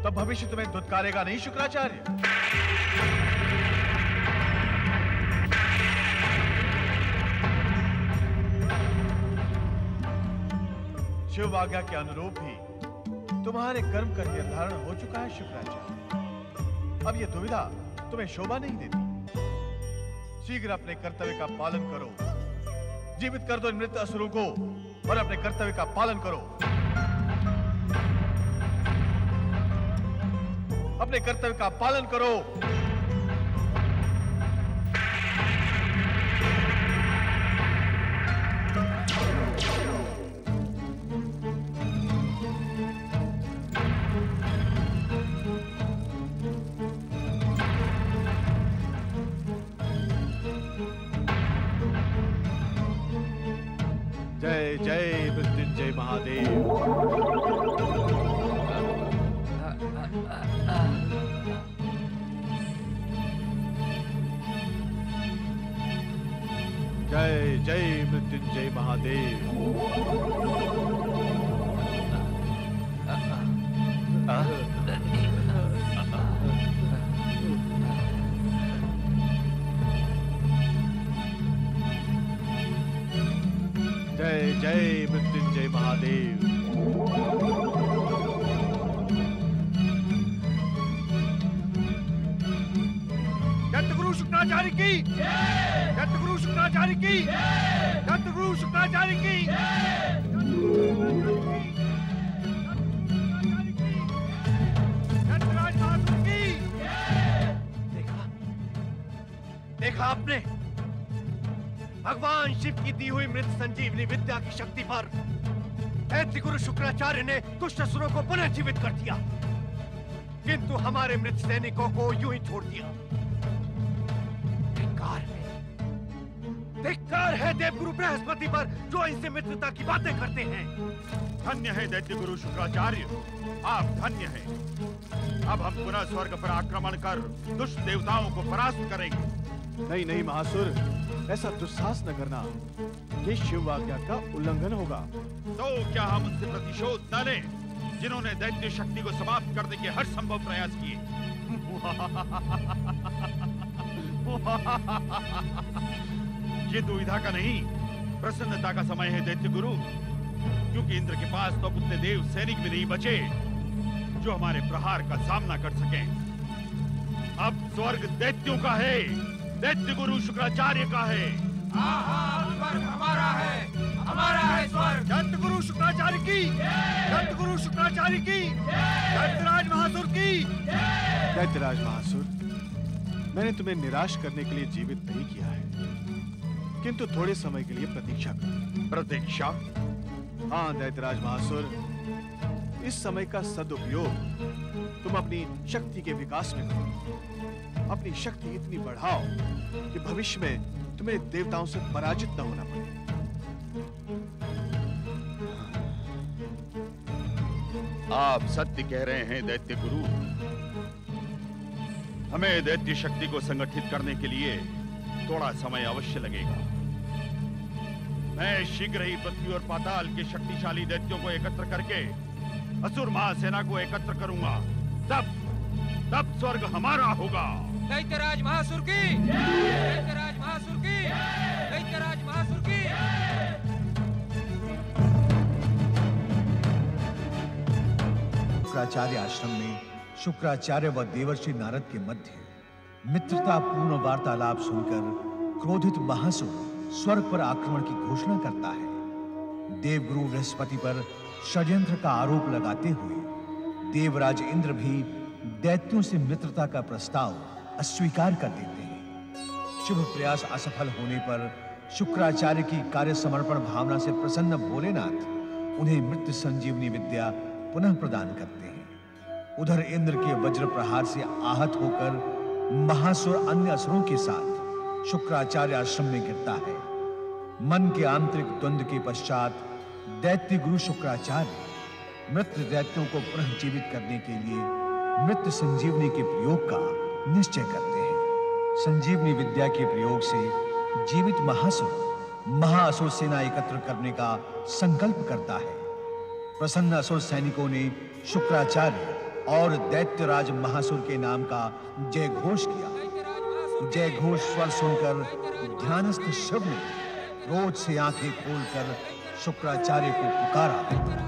तो भविष्य तुम्हें धुतकारेगा नहीं शुक्राचार्य। शिव आज्ञा के अनुरूप ही तुम्हारे कर्म का निर्धारण हो चुका है शुक्राचार्य। अब यह दुविधा तुम्हें शोभा नहीं देती। शीघ्र अपने कर्तव्य का पालन करो, जीवित कर दो इन मृत असुरों को और अपने कर्तव्य का पालन करो। अपने कर्तव्य का पालन करो। जय महादेव। जय जय मृत्युंजय महादेव। दत्तगुरु शुक्राचार्य की जय। दत्तगुरु शुक्राचार्य की जय। दत्तगुरु शुक्राचार्य की देखा देखा आपने भगवान शिव की दी हुई मृत संजीवनी विद्या की शक्ति पर दैत्य गुरु शुक्राचार्य ने दुष्ट असुरों को पुनर्जीवित कर दिया, किंतु हमारे मृत सैनिकों को यूं ही छोड़ दिया। धिक्कार है देवगुरु बृहस्पति पर जो इनसे मित्रता की बातें करते हैं। धन्य है दैत्य गुरु शुक्राचार्य, आप धन्य हैं। अब हम पुनः स्वर्ग पर आक्रमण कर दुष्ट देवताओं को परास्त करेंगे। नहीं नहीं महासुर, ऐसा दुस्साहस न करना, ये शिव आज्ञा का उल्लंघन होगा। तो क्या हम उनसे प्रतिशोध न लें जिन्होंने दैत्य शक्ति को समाप्त करने के हर संभव प्रयास किए? ये दुविधा का नहीं, प्रसन्नता का समय है दैत्य गुरु, क्योंकि इंद्र के पास तो उतने देव सैनिक भी नहीं बचे जो हमारे प्रहार का सामना कर सकें। अब स्वर्ग दैत्यों का है, दैत्य गुरु शुक्राचार्य का है। आहा, स्वर्ग हमारा है, हमारा है स्वर्ग। दत्त गुरु शुक्राचार्य की, दत्त गुरु शुक्राचार्य की, दैत्यराज महासुर की। दैत्यराज महासुर, मैंने तुम्हें निराश करने के लिए जीवित नहीं किया है, किंतु थोड़े समय के लिए प्रतीक्षा करो। प्रतीक्षा? हाँ दैत्यराज महासुर, इस समय का सदुपयोग तुम अपनी शक्ति के विकास में करो। अपनी शक्ति इतनी बढ़ाओ कि भविष्य में तुम्हें देवताओं से पराजित न होना पड़े। आप सत्य कह रहे हैं दैत्य गुरु। हमें दैत्य शक्ति को संगठित करने के लिए थोड़ा समय अवश्य लगेगा। मैं शीघ्र ही पृथ्वी और पाताल के शक्तिशाली दैत्यों को एकत्र करके असुर महासेना को एकत्र करूंगा। तब तब स्वर्ग हमारा होगा। दैत्यराज महासुर की जय। दैत्यराज महासुर की जय। दैत्यराज महासुर की जय। शुक्राचार्य आश्रम में शुक्राचार्य व देवर्षि नारद के मध्य मित्रतापूर्ण वार्तालाप सुनकर क्रोधित महासुर स्वर्ग पर आक्रमण की घोषणा करता है। देवगुरु बृहस्पति पर षड्यंत्र का आरोप लगाते हुए देवराज इंद्र भी दैत्यों से मित्रता का प्रस्ताव अस्वीकार कर देते हैं। शुभ प्रयास असफल होने पर शुक्राचार्य की कार्य समर्पण भावना से प्रसन्न भोलेनाथ उन्हें मृत संजीवनी विद्या पुनः प्रदान करते हैं। उधर इंद्र के वज्र प्रहार से आहत होकर महासुर अन्य असुरों के साथ शुक्राचार्य आश्रम में गिरता है। मन के आंतरिक द्वंद के पश्चात दैत्य गुरु शुक्राचार्य मृत दैत्यों को पुनः जीवित करने के लिए मृत संजीवनी के प्रयोग का निश्चय करते हैं। संजीवनी विद्या के प्रयोग से जीवित महासुर महाअसुर सेना एकत्र करने का संकल्प करता है। प्रसन्न असुर सैनिकों ने शुक्राचार्य और दैत्यराज महासुर के नाम का जय घोष किया। जय घोष स्वर सुनकर ध्यानस्थ शिव ने क्रोध से आंखें खोलकर शुक्राचार्य को पुकारा,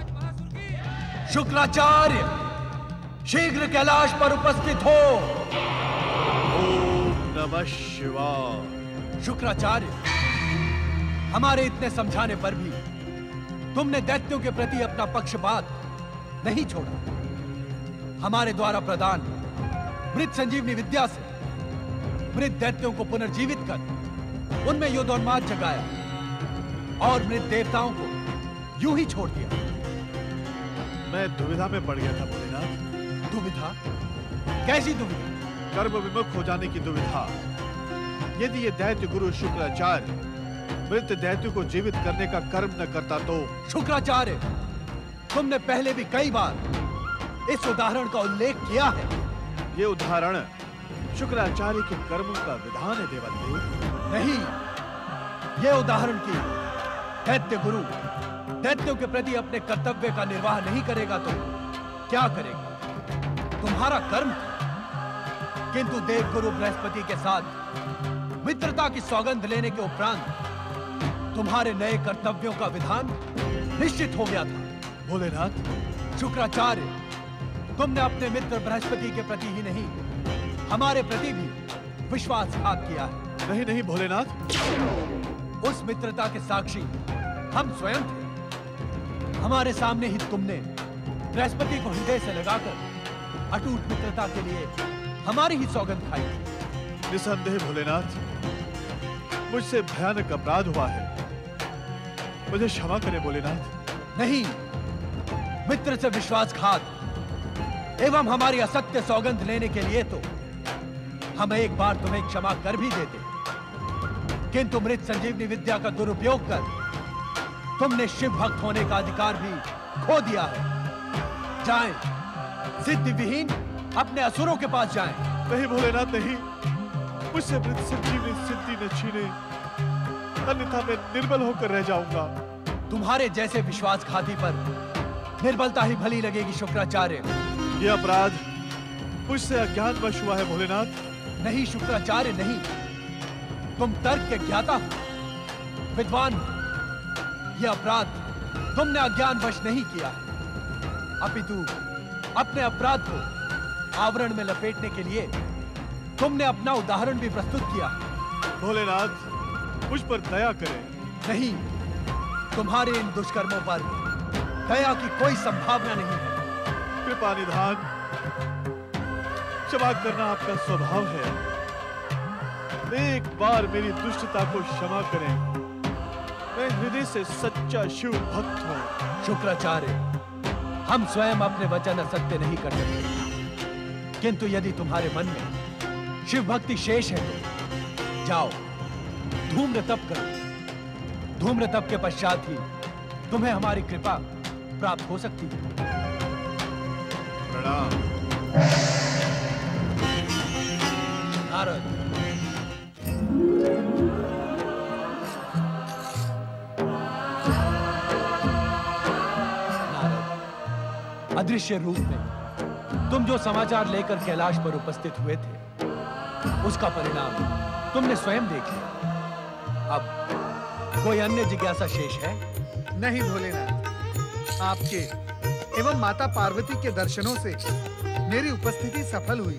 शुक्राचार्य शीघ्र कैलाश पर उपस्थित हो। ओम नमः शिवाय। शुक्राचार्य, हमारे इतने समझाने पर भी तुमने दैत्यों के प्रति अपना पक्षपात नहीं छोड़ा। हमारे द्वारा प्रदान मृत संजीवनी विद्या से मृत दैत्यों को पुनर्जीवित कर उनमें योद्धोन्माद जगाया और मृत देवताओं को यूं ही छोड़ दिया। मैं दुविधा में पड़ गया था भोलेनाथ। दुविधा? कैसी दुविधा? कर्म विमुख हो जाने की दुविधा। यदि ये दैत्य गुरु शुक्राचार्य मृत दैत्य को जीवित करने का कर्म न करता तो। शुक्राचार्य, तुमने पहले भी कई बार इस उदाहरण का उल्लेख किया है। ये उदाहरण शुक्राचार्य के कर्मों का विधान है देवदेव। नहीं, ये उदाहरण कि दैत्य गुरु दैत्यों के प्रति अपने कर्तव्य का निर्वाह नहीं करेगा तो क्या करेगा? तुम्हारा कर्म, किंतु देव गुरु बृहस्पति के साथ मित्रता की सौगंध लेने के उपरांत तुम्हारे नए कर्तव्यों का विधान निश्चित हो गया था। भोलेनाथ, शुक्राचार्य, तुमने अपने मित्र बृहस्पति के प्रति ही नहीं हमारे प्रति भी विश्वासघात किया। नहीं नहीं भोलेनाथ, उस मित्रता के साक्षी हम स्वयं थे। हमारे सामने ही तुमने बृहस्पति को हृदय से लगाकर अटूट मित्रता के लिए हमारी ही सौगंध खाई। निसंदेह भोलेनाथ, मुझसे भयानक अपराध हुआ है। मुझे क्षमा करें भोलेनाथ। नहीं, मित्र से विश्वासघात एवं हमारी असत्य सौगंध लेने के लिए तो हम एक बार तुम्हें क्षमा कर भी देते, किंतु मृत संजीवनी विद्या का दुरुपयोग कर तुमने शिव भक्त होने का अधिकार भी खो दिया है। जाएं, सिद्धि विहीन अपने असुरों के पास जाएं। नहीं भोलेनाथ नहीं, मुझसे मृत संजीवनी सिद्धि न छीने, अन्यथा मैं निर्बल होकर रह जाऊंगा। तुम्हारे जैसे विश्वासघाती पर निर्बलता ही भली लगेगी शुक्राचार्य। यह अपराध मुझसे अज्ञानवश हुआ है भोलेनाथ। नहीं शुक्राचार्य नहीं, तुम तर्क के ज्ञाता हो, विद्वान। यह अपराध तुमने अज्ञानवश नहीं किया, अपितु अपने अपराध को आवरण में लपेटने के लिए तुमने अपना उदाहरण भी प्रस्तुत किया। भोलेनाथ, मुझ पर दया करें। नहीं, तुम्हारे इन दुष्कर्मों पर दया की कोई संभावना नहीं है। कृपा निधान, क्षमा करना आपका स्वभाव है। एक बार मेरी दुष्टता को क्षमा करें। मैं हृदय से सच्चा शिव भक्त हूँ। शुक्राचार्य, हम स्वयं अपने वचन असत्य नहीं कर सकते, किंतु यदि तुम्हारे मन में शिव भक्ति शेष है तो जाओ धूम्र तप करो। धूम्र तप के पश्चात ही तुम्हें हमारी कृपा प्राप्त हो सकती है। प्रणाम। नारद। नारद, अदृश्य रूप में तुम जो समाचार लेकर कैलाश पर उपस्थित हुए थे उसका परिणाम तुमने स्वयं देख लिया। अब कोई अन्य जिज्ञासा शेष है? नहीं भोलेनाथ, आपके एवं माता पार्वती के दर्शनों से मेरी उपस्थिति सफल हुई।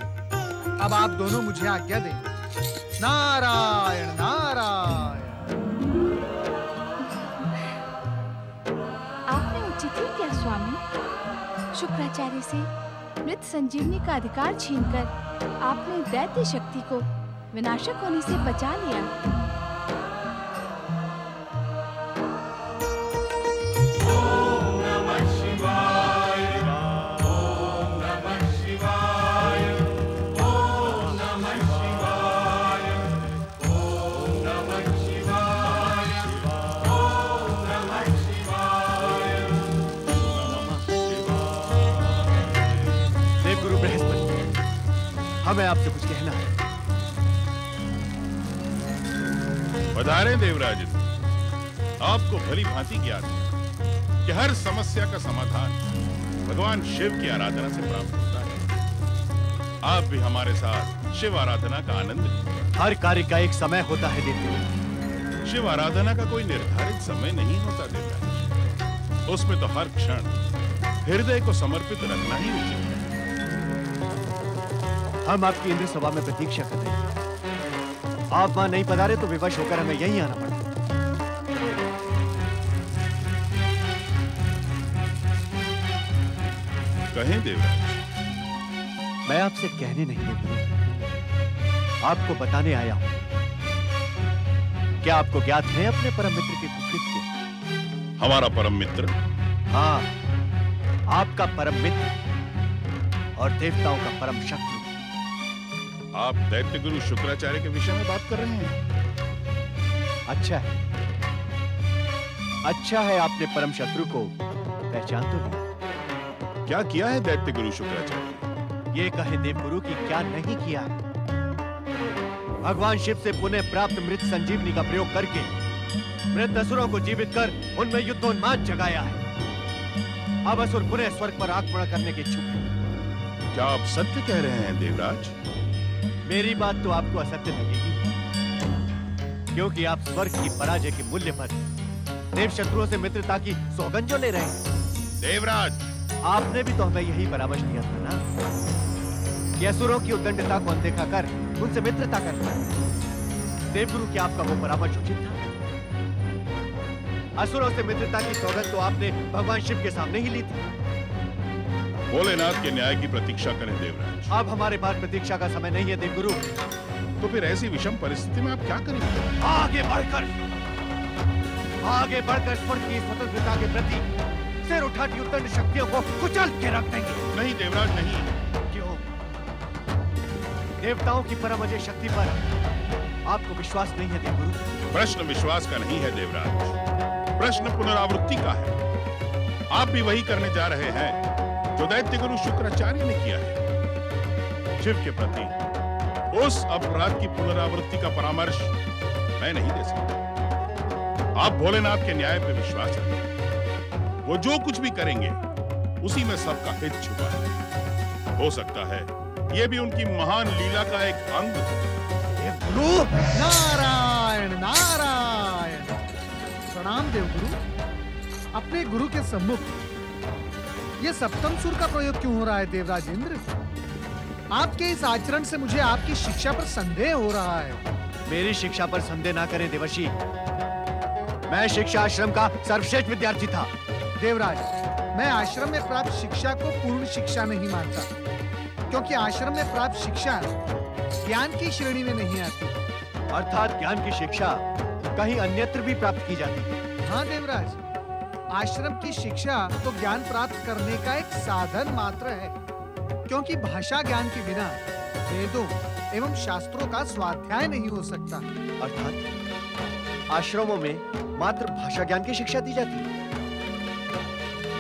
अब आप दोनों मुझे आज्ञा दें। नारायण नारायण। आपने उचित ही किया स्वामी। शुक्राचार्य से मृत संजीवनी का अधिकार छीनकर आपने दैत्य शक्ति को विनाशक होने से बचा लिया। ओम नमः शिवाय, ओम नमः शिवाय, ओम नमः शिवाय, ओम नमः शिवाय, ओम नमः शिवाय। देव गुरु बृहस्पति, हमें आपसे कुछ कहना है। पधारें देवराज। आपको भली भांति ज्ञात है कि हर समस्या का समाधान भगवान शिव की आराधना से प्राप्त होता है। आप भी हमारे साथ शिव आराधना का आनंद लीजिए। हर कार्य का एक समय होता है देवराज। शिव आराधना का कोई निर्धारित समय नहीं होता देवराज। उसमें तो हर क्षण हृदय को समर्पित रखना ही उचित है। हम आपकी इंद्र सभा में प्रतीक्षा कर रहे हैं। आप मां नहीं पधारे तो विवश होकर हमें यहीं आना पड़ा। कहें देवराज। मैं आपसे कहने नहीं देता, आपको बताने आया हूं। क्या आपको ज्ञात है अपने परम मित्र के कुकृत्य? हमारा परम मित्र? हाँ, आपका परम मित्र और देवताओं का परम शत्रु। आप दैत्य गुरु शुक्राचार्य के विषय में बात कर रहे हैं। अच्छा है, अच्छा है। आपने परम शत्रु को पहचान तो लिया। क्या किया है दैत्य गुरु शुक्राचार्य? ये कहे देव गुरु की क्या नहीं किया है। भगवान शिव से पुनः प्राप्त मृत संजीवनी का प्रयोग करके मृत असुरों को जीवित कर उनमें युद्धोन्माद जगाया है। अब असुर पुनः स्वर्ग पर आक्रमण करने के इच्छुक हैं। क्या आप सत्य कह रहे हैं देवराज? मेरी बात तो आपको असत्य लगेगी, क्योंकि आप स्वर्ग की पराजय के मूल्य पर देव शत्रुओं से मित्रता की सौगंध जो ले रहे हैं। देवराज, आपने भी तो हमें यही परामर्श दिया था ना कि असुरों की उद्दंडता को अनदेखा कर उनसे मित्रता करना। देवगुरु, क्या आपका वो परामर्श उचित था? असुरों से मित्रता की सौगंध तो आपने भगवान शिव के सामने ही ली थी। भोलेनाथ के न्याय की प्रतीक्षा करें देवराज। अब हमारे पास प्रतीक्षा का समय नहीं है देवगुरु। तो फिर ऐसी विषम परिस्थिति में आप क्या करेंगे? आगे बढ़कर स्वर्ग की स्वतंत्रता के प्रति सिर उठाती उद्दंड शक्तियों को कुचल के रख देंगे। नहीं देवराज, नहीं। क्यों? देवताओं की परमअजय शक्ति पर आपको विश्वास नहीं है देवगुरु? प्रश्न विश्वास का नहीं है देवराज, प्रश्न पुनरावृत्ति का है। आप भी वही करने जा रहे हैं जो दैत्य गुरु शुक्राचार्य ने किया है। शिव के प्रति उस अपराध की पुनरावृत्ति का परामर्श मैं नहीं दे सकता। आप भोलेनाथ के न्याय पर विश्वास रखें। वो जो कुछ भी करेंगे उसी में सबका हित छुपा है। हो सकता है ये भी उनकी महान लीला का एक अंग हो। नारायण नारायण। प्रणाम देवगुरु। अपने गुरु के सम्मुख ये सप्तम सुर का प्रयोग क्यों हो रहा है देवराज इंद्र? आपके इस आचरण से मुझे आपकी शिक्षा पर संदेह हो रहा है। मेरी शिक्षा पर संदेह ना करें देवर्षि। मैं शिक्षा आश्रम का सर्वश्रेष्ठ विद्यार्थी था। देवराज, मैं आश्रम में प्राप्त शिक्षा को पूर्ण शिक्षा नहीं मानता, क्योंकि आश्रम में प्राप्त शिक्षा ज्ञान की श्रेणी में नहीं आती। अर्थात ज्ञान की शिक्षा कहीं अन्यत्र भी प्राप्त की जाती है। हाँ देवराज, आश्रम की शिक्षा तो ज्ञान प्राप्त करने का एक साधन मात्र है, क्योंकि भाषा ज्ञान के बिना वेदों एवं शास्त्रों का स्वाध्याय नहीं हो सकता। अर्थात आश्रमों में मात्र भाषा ज्ञान की शिक्षा दी जाती है।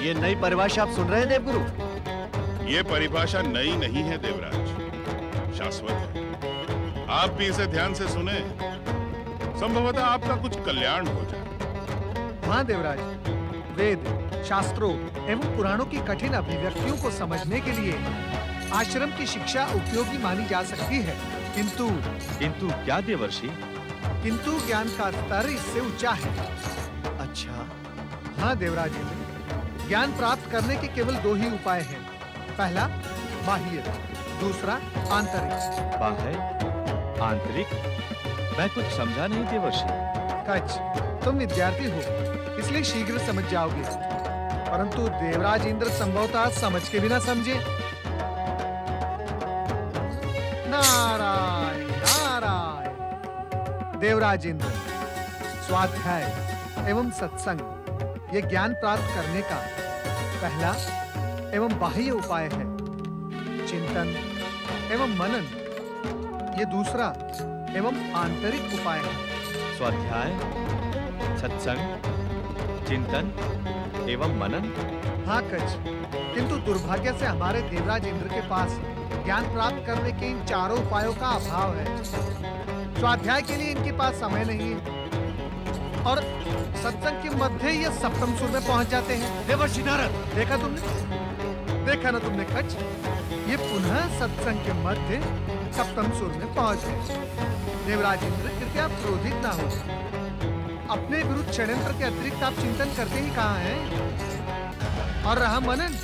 ये नई परिभाषा आप सुन रहे हैं देवगुरु? ये परिभाषा नई नहीं है देवराज, शाश्वत है। आप भी इसे ध्यान से सुने, संभवतः आपका कुछ कल्याण हो जाए। हाँ देवराज, वेद, शास्त्रों एवं पुराणों की कठिन अभिव्यक्तियों को समझने के लिए आश्रम की शिक्षा उपयोगी मानी जा सकती है, किंतु क्या देवर्षि? किंतु ज्ञान का स्तर इससे ऊंचा है। अच्छा। हाँ देवराज, ज्ञान प्राप्त करने के केवल दो ही उपाय हैं। पहला बाह्य, दूसरा आंतरिक। बाह्य, आंतरिक? मैं कुछ समझा नहीं देवर्षि। कच्छ, तुम विद्यार्थी हो इसलिए शीघ्र समझ जाओगे, परंतु देवराज इंद्र संभवतः समझ के बिना समझे। नारायण नारायण। देवराज इंद्र स्वाध्याय एवं सत्संग ये ज्ञान प्राप्त करने का पहला एवं बाह्य उपाय है। चिंतन एवं मनन ये दूसरा एवं आंतरिक उपाय है। स्वाध्याय, सत्संग, चिंतन एवं मनन। हाँ कच्छ, किंतु दुर्भाग्य से हमारे देवराज इंद्र के पास ज्ञान प्राप्त करने के इन चारों उपायों का अभाव है। स्वाध्याय के लिए इनके पास समय नहीं है और सत्संग के मध्य ये सप्तम सुर में पहुंच जाते हैं। देवर्षि नारद, देखा ना तुमने कच्छ, ये पुनः सत्संग के मध्य सप्तम सुर में पहुंच गए। देवराज इंद्र कृपया क्रोधित ना हो। अपने विरुद्ध षड्यंत्र के अतिरिक्त आप चिंतन करते ही कहाँ हैं? और रहा मनन,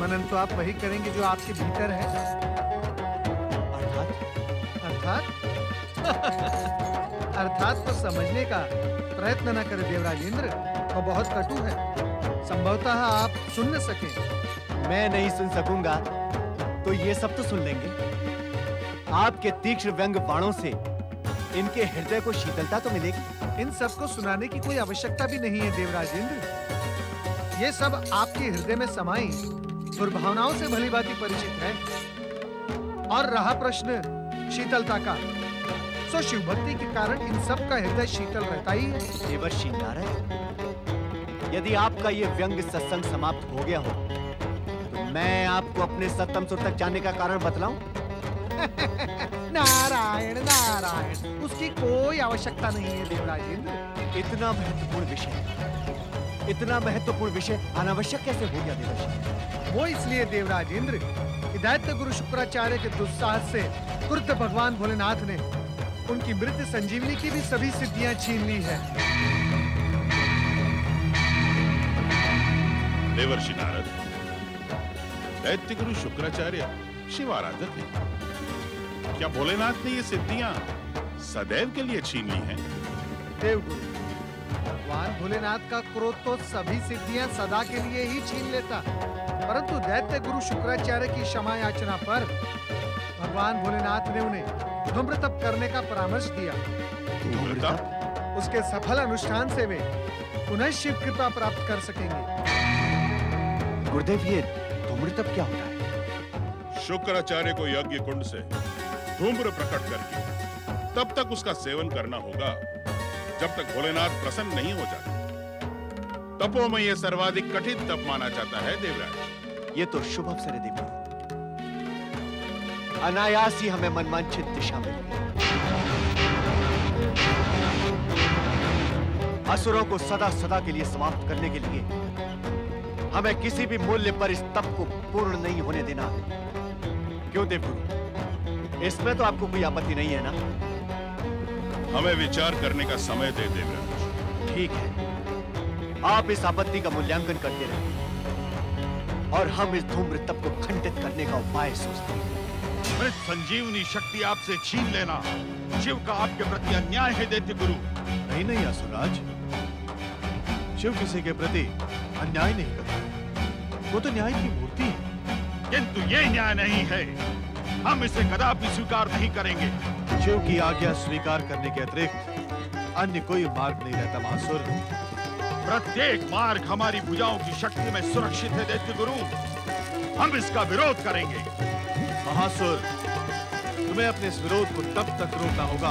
मनन तो आप वही करेंगे जो आपके भीतर है। अर्थात को समझने का प्रयत्न न करें देवराज इंद्र, वो बहुत कटु है। संभवतः आप सुन न सके। मैं नहीं सुन सकूंगा तो ये सब तो सुन लेंगे। आपके तीक्ष्ण व्यंग बाणों से इनके हृदय को शीतलता तो मिलेगी। इन सबको सुनाने की कोई आवश्यकता भी नहीं है देवराज इंद्र। ये सब आपके हृदय में समाई दुर्भावनाओं से भलीभांति परिचित है। और रहा प्रश्न शीतलता का, सो शिव भक्ति के कारण इन सब का हृदय शीतल रहता ही है। देवर्षि नारद, यदि आपका ये व्यंग सत्संग समाप्त हो गया हो तो मैं आपको अपने सप्तम सुर तक जाने का कारण बतलाऊं? नारायण नारायण, उसकी कोई आवश्यकता नहीं है देवराजेंद्र। इतना महत्वपूर्ण विषय, अनावश्यक कैसे हो गया देवर्षि? वो इसलिए देवराज इंद्र, हिदायत गुरु शुक्राचार्य के दुस्साहस से क्रुद्ध भगवान भोलेनाथ ने उनकी मृत संजीवनी की भी सभी सिद्धियां छीन ली है। देवर्षि नारद, दैत्य गुरु शुक्राचार्य शिव आराधक है, क्या भोलेनाथ ने ये सिद्धियां सदैव के लिए छीन ली हैं? देवगुरु भगवान भोलेनाथ का क्रोध तो सभी सिद्धियां सदा के लिए ही छीन लेता, परंतु दैत्य गुरु शुक्राचार्य की क्षमा याचना पर भगवान भोलेनाथ ने उन्हें धूम्र तप करने का परामर्श दिया। धूम्र तप? उसके सफल अनुष्ठान से वे पुनः शिव कृपा प्राप्त कर सकेंगे। गुरुदेव, ये धूम्र तप क्या होता है? शुक्राचार्य को यज्ञ कुंड से धूम्र प्रकट करके तब तक उसका सेवन करना होगा जब तक भोलेनाथ प्रसन्न नहीं हो जाते। तपों में यह सर्वाधिक कठिन तप माना जाता है देवराज। ये तो शुभ अवसर है देवराज, अनायास ही हमें मनवांछित दिशा में असुरों को सदा सदा के लिए समाप्त करने के लिए हमें किसी भी मूल्य पर इस तप को पूर्ण नहीं होने देना है। क्यों देवगुरु, इसमें तो आपको कोई आपत्ति नहीं है ना? हमें विचार करने का समय दे देवराज। ठीक है, आप इस आपत्ति का मूल्यांकन करते रहे और हम इस धूम्र तप को खंडित करने का उपाय सोचते हैं। मृत संजीवनी शक्ति आपसे छीन लेना शिव का आपके प्रति अन्याय है दैत्य गुरु। नहीं नहीं असुराज, शिव किसी के प्रति अन्याय नहीं करता, वो तो न्याय की मूर्ति है। किंतु ये न्याय नहीं है, हम इसे कदापि स्वीकार नहीं करेंगे। शिव की आज्ञा स्वीकार करने के अतिरिक्त अन्य कोई मार्ग नहीं रहता महासुर। प्रत्येक मार्ग हमारी भुजाओं की शक्ति में सुरक्षित है दैत्य गुरु, हम इसका विरोध करेंगे। महासुर, तुम्हें अपने इस विरोध को तब तक रोकना होगा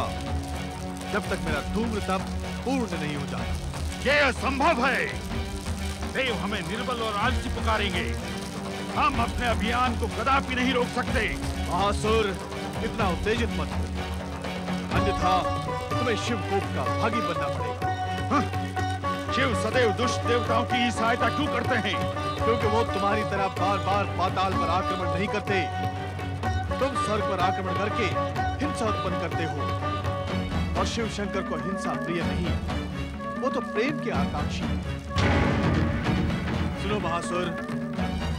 जब तक मेरा धूम्र तप पूर्ण नहीं हो जाता। यह असंभव है, देव हमें निर्बल और आलसी पुकारेंगे, हम अपने अभियान को कदापि नहीं रोक सकते। महासुर, इतना उत्तेजित मत हो, अन्यथा तुम्हें शिवकोप का भागी बनना पड़ेगा। शिव सदैव दुष्ट देवताओं की सहायता क्यों करते हैं? क्योंकि वो तुम्हारी तरह बार बार पाताल पर आक्रमण नहीं करते, तुम स्वर्ग पर आक्रमण करके हिंसा उत्पन्न करते हो। और शिव शंकर को हिंसा प्रिय नहीं, वो तो प्रेम के आकांक्षी है। महासुर,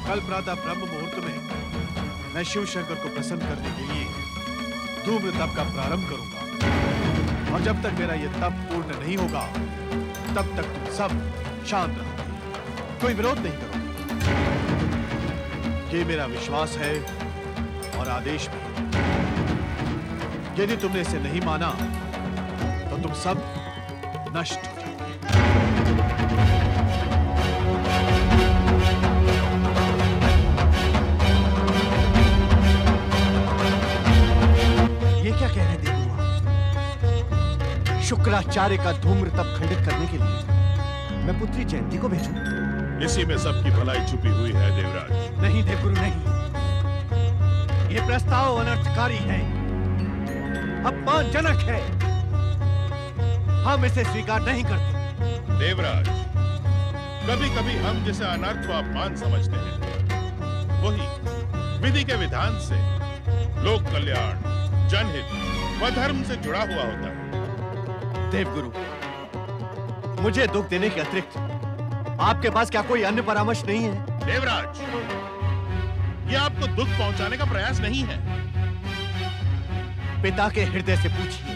कल प्रातः ब्रह्म मुहूर्त में मैं शिव शंकर को प्रसन्न करने के लिए धूम्र तप का प्रारंभ करूंगा और जब तक मेरा यह तप पूर्ण नहीं होगा तब तक तुम सब शांत रहोगे, कोई विरोध नहीं करोगे। ये मेरा विश्वास है और आदेश भी। यदि तुमने इसे नहीं माना तो तुम सब नष्ट हो जाओगे। ये क्या कह रहे देवगुरु? शुक्राचार्य का धूम्र तप खंडित करने के लिए मैं पुत्री जयंती को भेजूं? इसी में सबकी भलाई छुपी हुई है देवराज। नहीं देवगुरु नहीं, ये प्रस्ताव अनर्थकारी है, अपमानजनक है, हम इसे स्वीकार नहीं करते। देवराज, कभी कभी हम जिसे अनर्थ व अपमान समझते हैं वही विधि के विधान से लोक कल्याण, जनहित व धर्म से जुड़ा हुआ होता है। देवगुरु, मुझे दुख देने के अतिरिक्त आपके पास क्या कोई अन्य परामर्श नहीं है? देवराज, यह आपको दुख पहुंचाने का प्रयास नहीं है। पिता के हृदय से पूछिए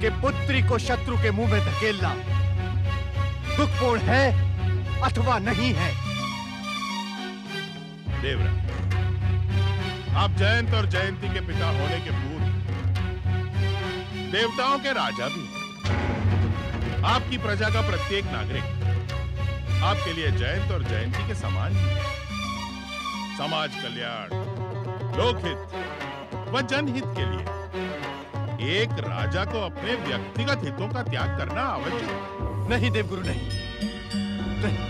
कि पुत्री को शत्रु के मुंह में धकेलना दुखपूर्ण है अथवा नहीं है। देवराज, आप जयंत और जयंती के पिता होने के पूर्व देवताओं के राजा भी हैं। आपकी प्रजा का प्रत्येक नागरिक आपके लिए जयंत और जयंती के समान ही है। समाज कल्याण, लोकहित व जनहित के लिए एक राजा को अपने व्यक्तिगत हितों का त्याग करना आवश्यक है। नहीं देवगुरु नहीं, नहीं।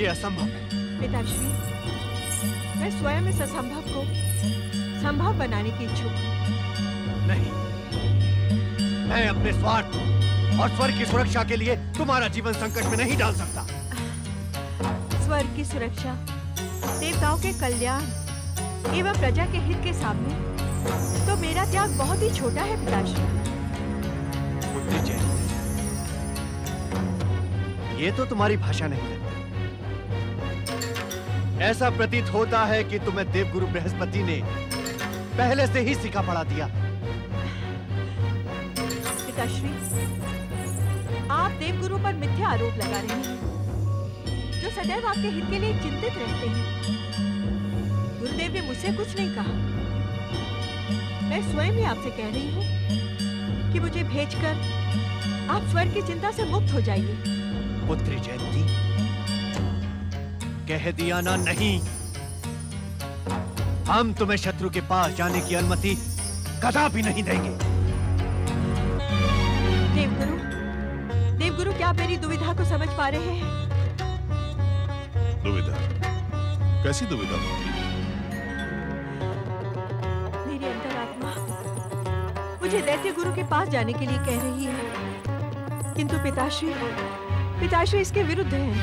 ये असंभव है। पिताश्री, मैं स्वयं इस असंभव को संभव बनाने की इच्छुक हूं। नहीं, मैं अपने स्वार्थ और स्वर्ग की सुरक्षा के लिए तुम्हारा जीवन संकट में नहीं डाल सकता। स्वर्ग की सुरक्षा, देवताओं के कल्याण एवं प्रजा के हित के सामने तो मेरा त्याग बहुत ही छोटा है पिताश्री। पुत्री जयंती, ये तो तुम्हारी भाषा नहीं लगती। ऐसा प्रतीत होता है कि तुम्हें देवगुरु बृहस्पति ने पहले से ही सिखा पढ़ा दिया। पिताश्री, आप देवगुरु पर मिथ्या आरोप लगा रहे हैं, जो सदैव आपके हित के लिए चिंतित रहते हैं। गुरुदेव ने मुझसे कुछ नहीं कहा, मैं स्वयं ही आपसे कह रही हूँ कि मुझे भेजकर आप स्वर्ग की चिंता से मुक्त हो जाइए। पुत्री जयंती, कह दिया ना नहीं, हम तुम्हें शत्रु के पास जाने की अनुमति कदापि नहीं देंगे। देवगुरु, देवगुरु क्या आप मेरी दुविधा को समझ पा रहे हैं? दुविधा? कैसी दुविधा? मुझे दैत्य गुरु के पास जाने के लिए कह रही है, किंतु पिताश्री, पिताश्री इसके विरुद्ध हैं।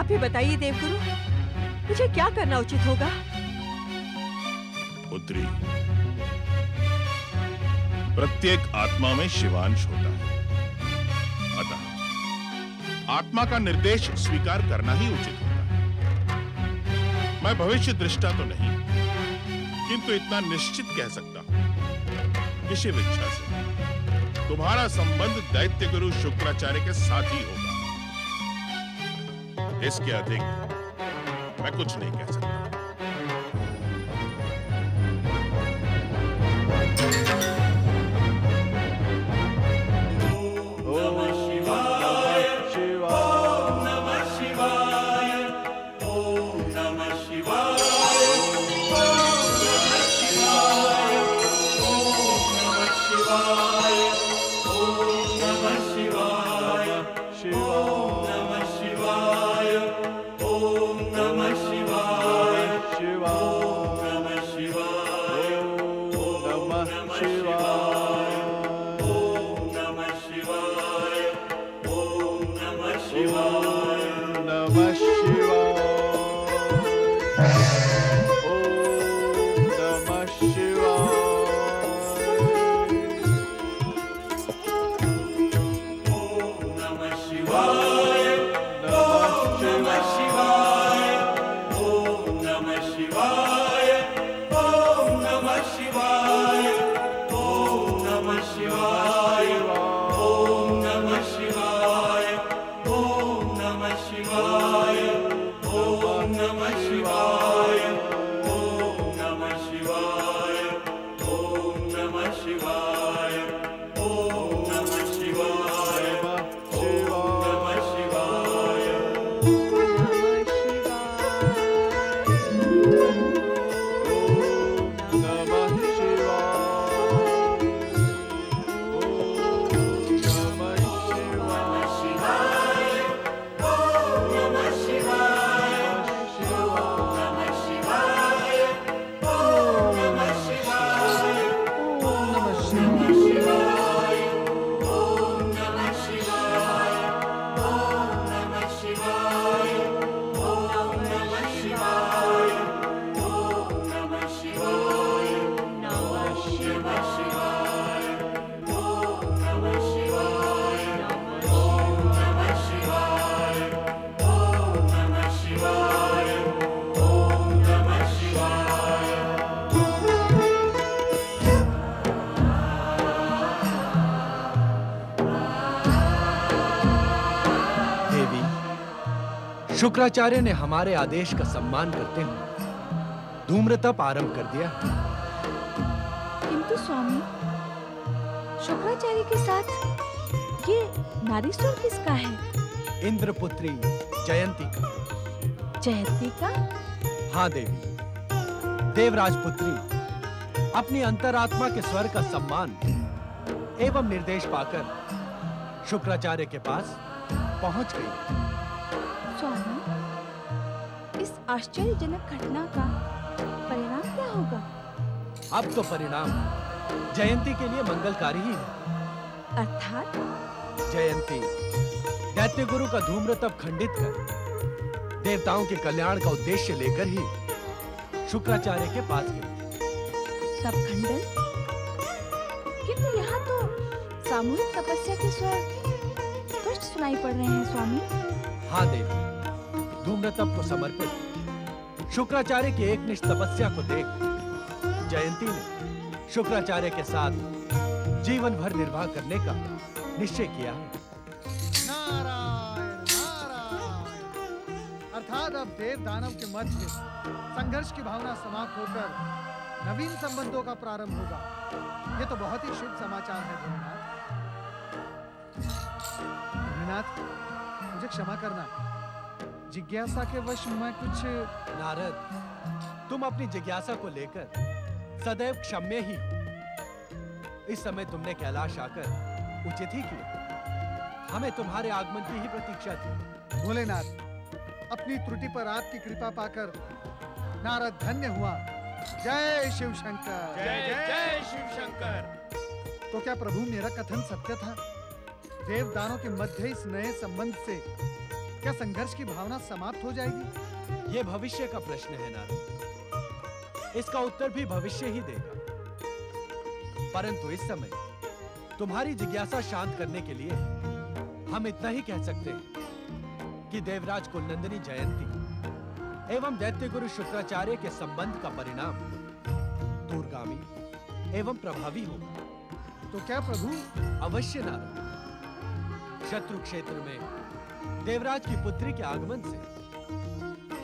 आप ही बताइए देवगुरु, मुझे क्या करना उचित होगा? पुत्री, प्रत्येक आत्मा में शिवांश होता है, अतः आत्मा का निर्देश स्वीकार करना ही उचित होता है। मैं भविष्य दृष्टा तो नहीं, किंतु इतना निश्चित कह सकता हूँ, शिव इच्छा से तुम्हारा संबंध दैत्य गुरु शुक्राचार्य के साथ ही होगा। इसके अधिक मैं कुछ नहीं कह सकता। Om Namah Shivay. शिवाय ओम नमः शिवाय ओम नमः शिवाय ओम नमः शिवाय ओम नमः शिवाय ओम नमः शिवाय ओम नमः शिवाय ओम नमः शिवाय ओम नमः शिवाय ओम नमः शिवाय ओम नमः शिवाय शुक्राचार्य ने हमारे आदेश का सम्मान करते हुए धूम्रतप आरंभ कर दिया। किंतु स्वामी, शुक्राचार्य के साथ ये नारीसुर किसका है? इंद्रपुत्री जयंती का। जयंती का? हाँ देवी, देवराज पुत्री अपनी अंतरात्मा के स्वर का सम्मान एवं निर्देश पाकर शुक्राचार्य के पास पहुंच गई। स्वामी, इस आश्चर्यजनक घटना का परिणाम क्या होगा? अब तो परिणाम जयंती के लिए मंगलकारी ही है। अर्थात जयंती दैत्य गुरु का धूम्रतप खंडित कर देवताओं के कल्याण का उद्देश्य लेकर ही शुक्राचार्य के पास गई। तब खंडन? किंतु यहाँ तो सामूहिक तपस्या के स्वर स्पष्ट सुनाई पड़ रहे हैं स्वामी। हाँ देवी, धूम्रतप को समर्पित शुक्राचार्य की एकनिष्ठ तपस्या को देख जयंती ने शुक्राचार्य के साथ जीवन भर निर्वाह करने का निश्चय किया है। नारायण नारायण। अर्थात अब देव दानव के मध्य संघर्ष की भावना समाप्त होकर नवीन संबंधों का प्रारंभ होगा। ये तो बहुत ही शुभ समाचार है भूमिनाथ। मुझे क्षमा करना, जिज्ञासा के वश मैं कुछ। नारद, तुम अपनी जिज्ञासा को लेकर सदैव क्षम्य ही हो। इस समय तुमने कैलाश आकर उचित ही किया। हमें तुम्हारे आगमन की ही प्रतीक्षा थी। भोलेनाथ, अपनी त्रुटि पर आपकी कृपा पाकर नारद धन्य हुआ। जय शिव शंकर, जय जय शिव शंकर। तो क्या प्रभु मेरा कथन सत्य था? देवदानों के मध्य इस नए संबंध से क्या संघर्ष की भावना समाप्त हो जाएगी? ये भविष्य का प्रश्न है नारद, इसका उत्तर भी भविष्य ही देगा। परंतु इस समय तुम्हारी जिज्ञासा शांत करने के लिए हम इतना ही कह सकते हैं कि देवराज कुलनंदिनी जयंती एवं दैत्य गुरु शुक्राचार्य के संबंध का परिणाम दूरगामी एवं प्रभावी होगा। तो क्या प्रभु? अवश्य नारद, शत्रु क्षेत्र में देवराज की पुत्री के आगमन से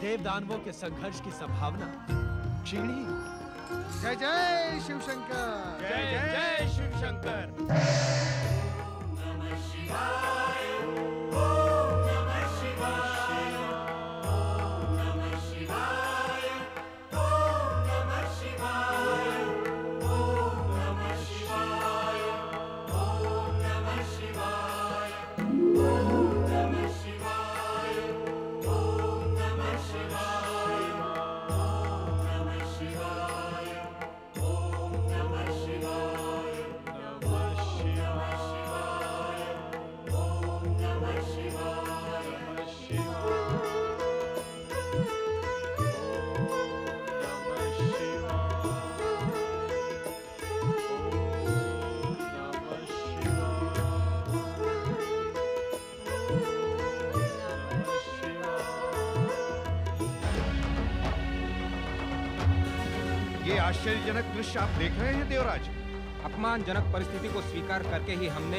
देवदानवों के संघर्ष की संभावना क्षीण ही। जय जय शिव शंकर, जय जय शिव शंकर। आश्चर्यजनक दृश्य आप देख रहे हैं देवराज। अपमानजनक परिस्थिति को स्वीकार करके ही हमने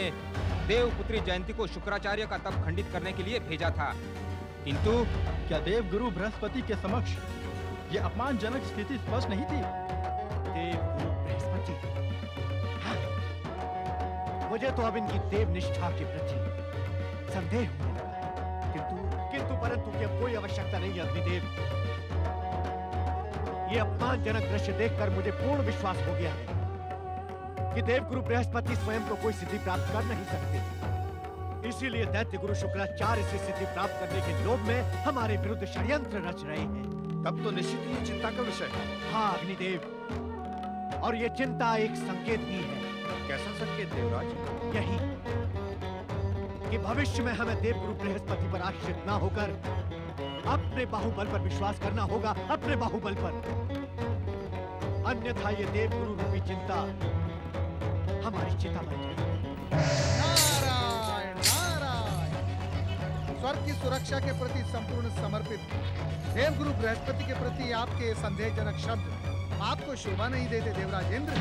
देवपुत्री जयंती को शुक्राचार्य का तप खंडित करने के लिए भेजा था, किंतु क्या देवगुरु बृहस्पति के समक्ष ये अपमानजनक स्थिति स्पष्ट नहीं थी? देवगुरु बृहस्पति, मुझे तो अब इनकी देव निष्ठा के प्रति संदेह होने लगा है, किंतु परंतु की कोई आवश्यकता नहीं है अग्निदेव। ये अपमानजनक दृश्य देखकर मुझे पूर्ण विश्वास हो गया है कि देवगुरु बृहस्पति स्वयं को कोई सिद्धि प्राप्त कर नहीं सकते, इसीलिए दैत्य गुरु शुक्राचार्य से सिद्धि प्राप्त करने के लोभ में हमारे विरुद्ध षड्यंत्र रच रहे हैं। तब तो निश्चित ही चिंता का विषय है। हाँ अग्निदेव, और ये चिंता एक संकेत भी है। कैसा संकेत देवराज? यही कि भविष्य में हमें देवगुरु बृहस्पति पर आश्रित न होकर अपने बाहुबल पर विश्वास करना होगा, अपने बाहुबल पर, अन्यथा ये देवगुरु रूपी चिंता हमारी चिंता बन जाएगी। नारायण नारायण। स्वर्ग की सुरक्षा के प्रति संपूर्ण समर्पित देवगुरु बृहस्पति के प्रति आपके संदेहजनक शब्द आपको शोभा नहीं देते देवराज इंद्र।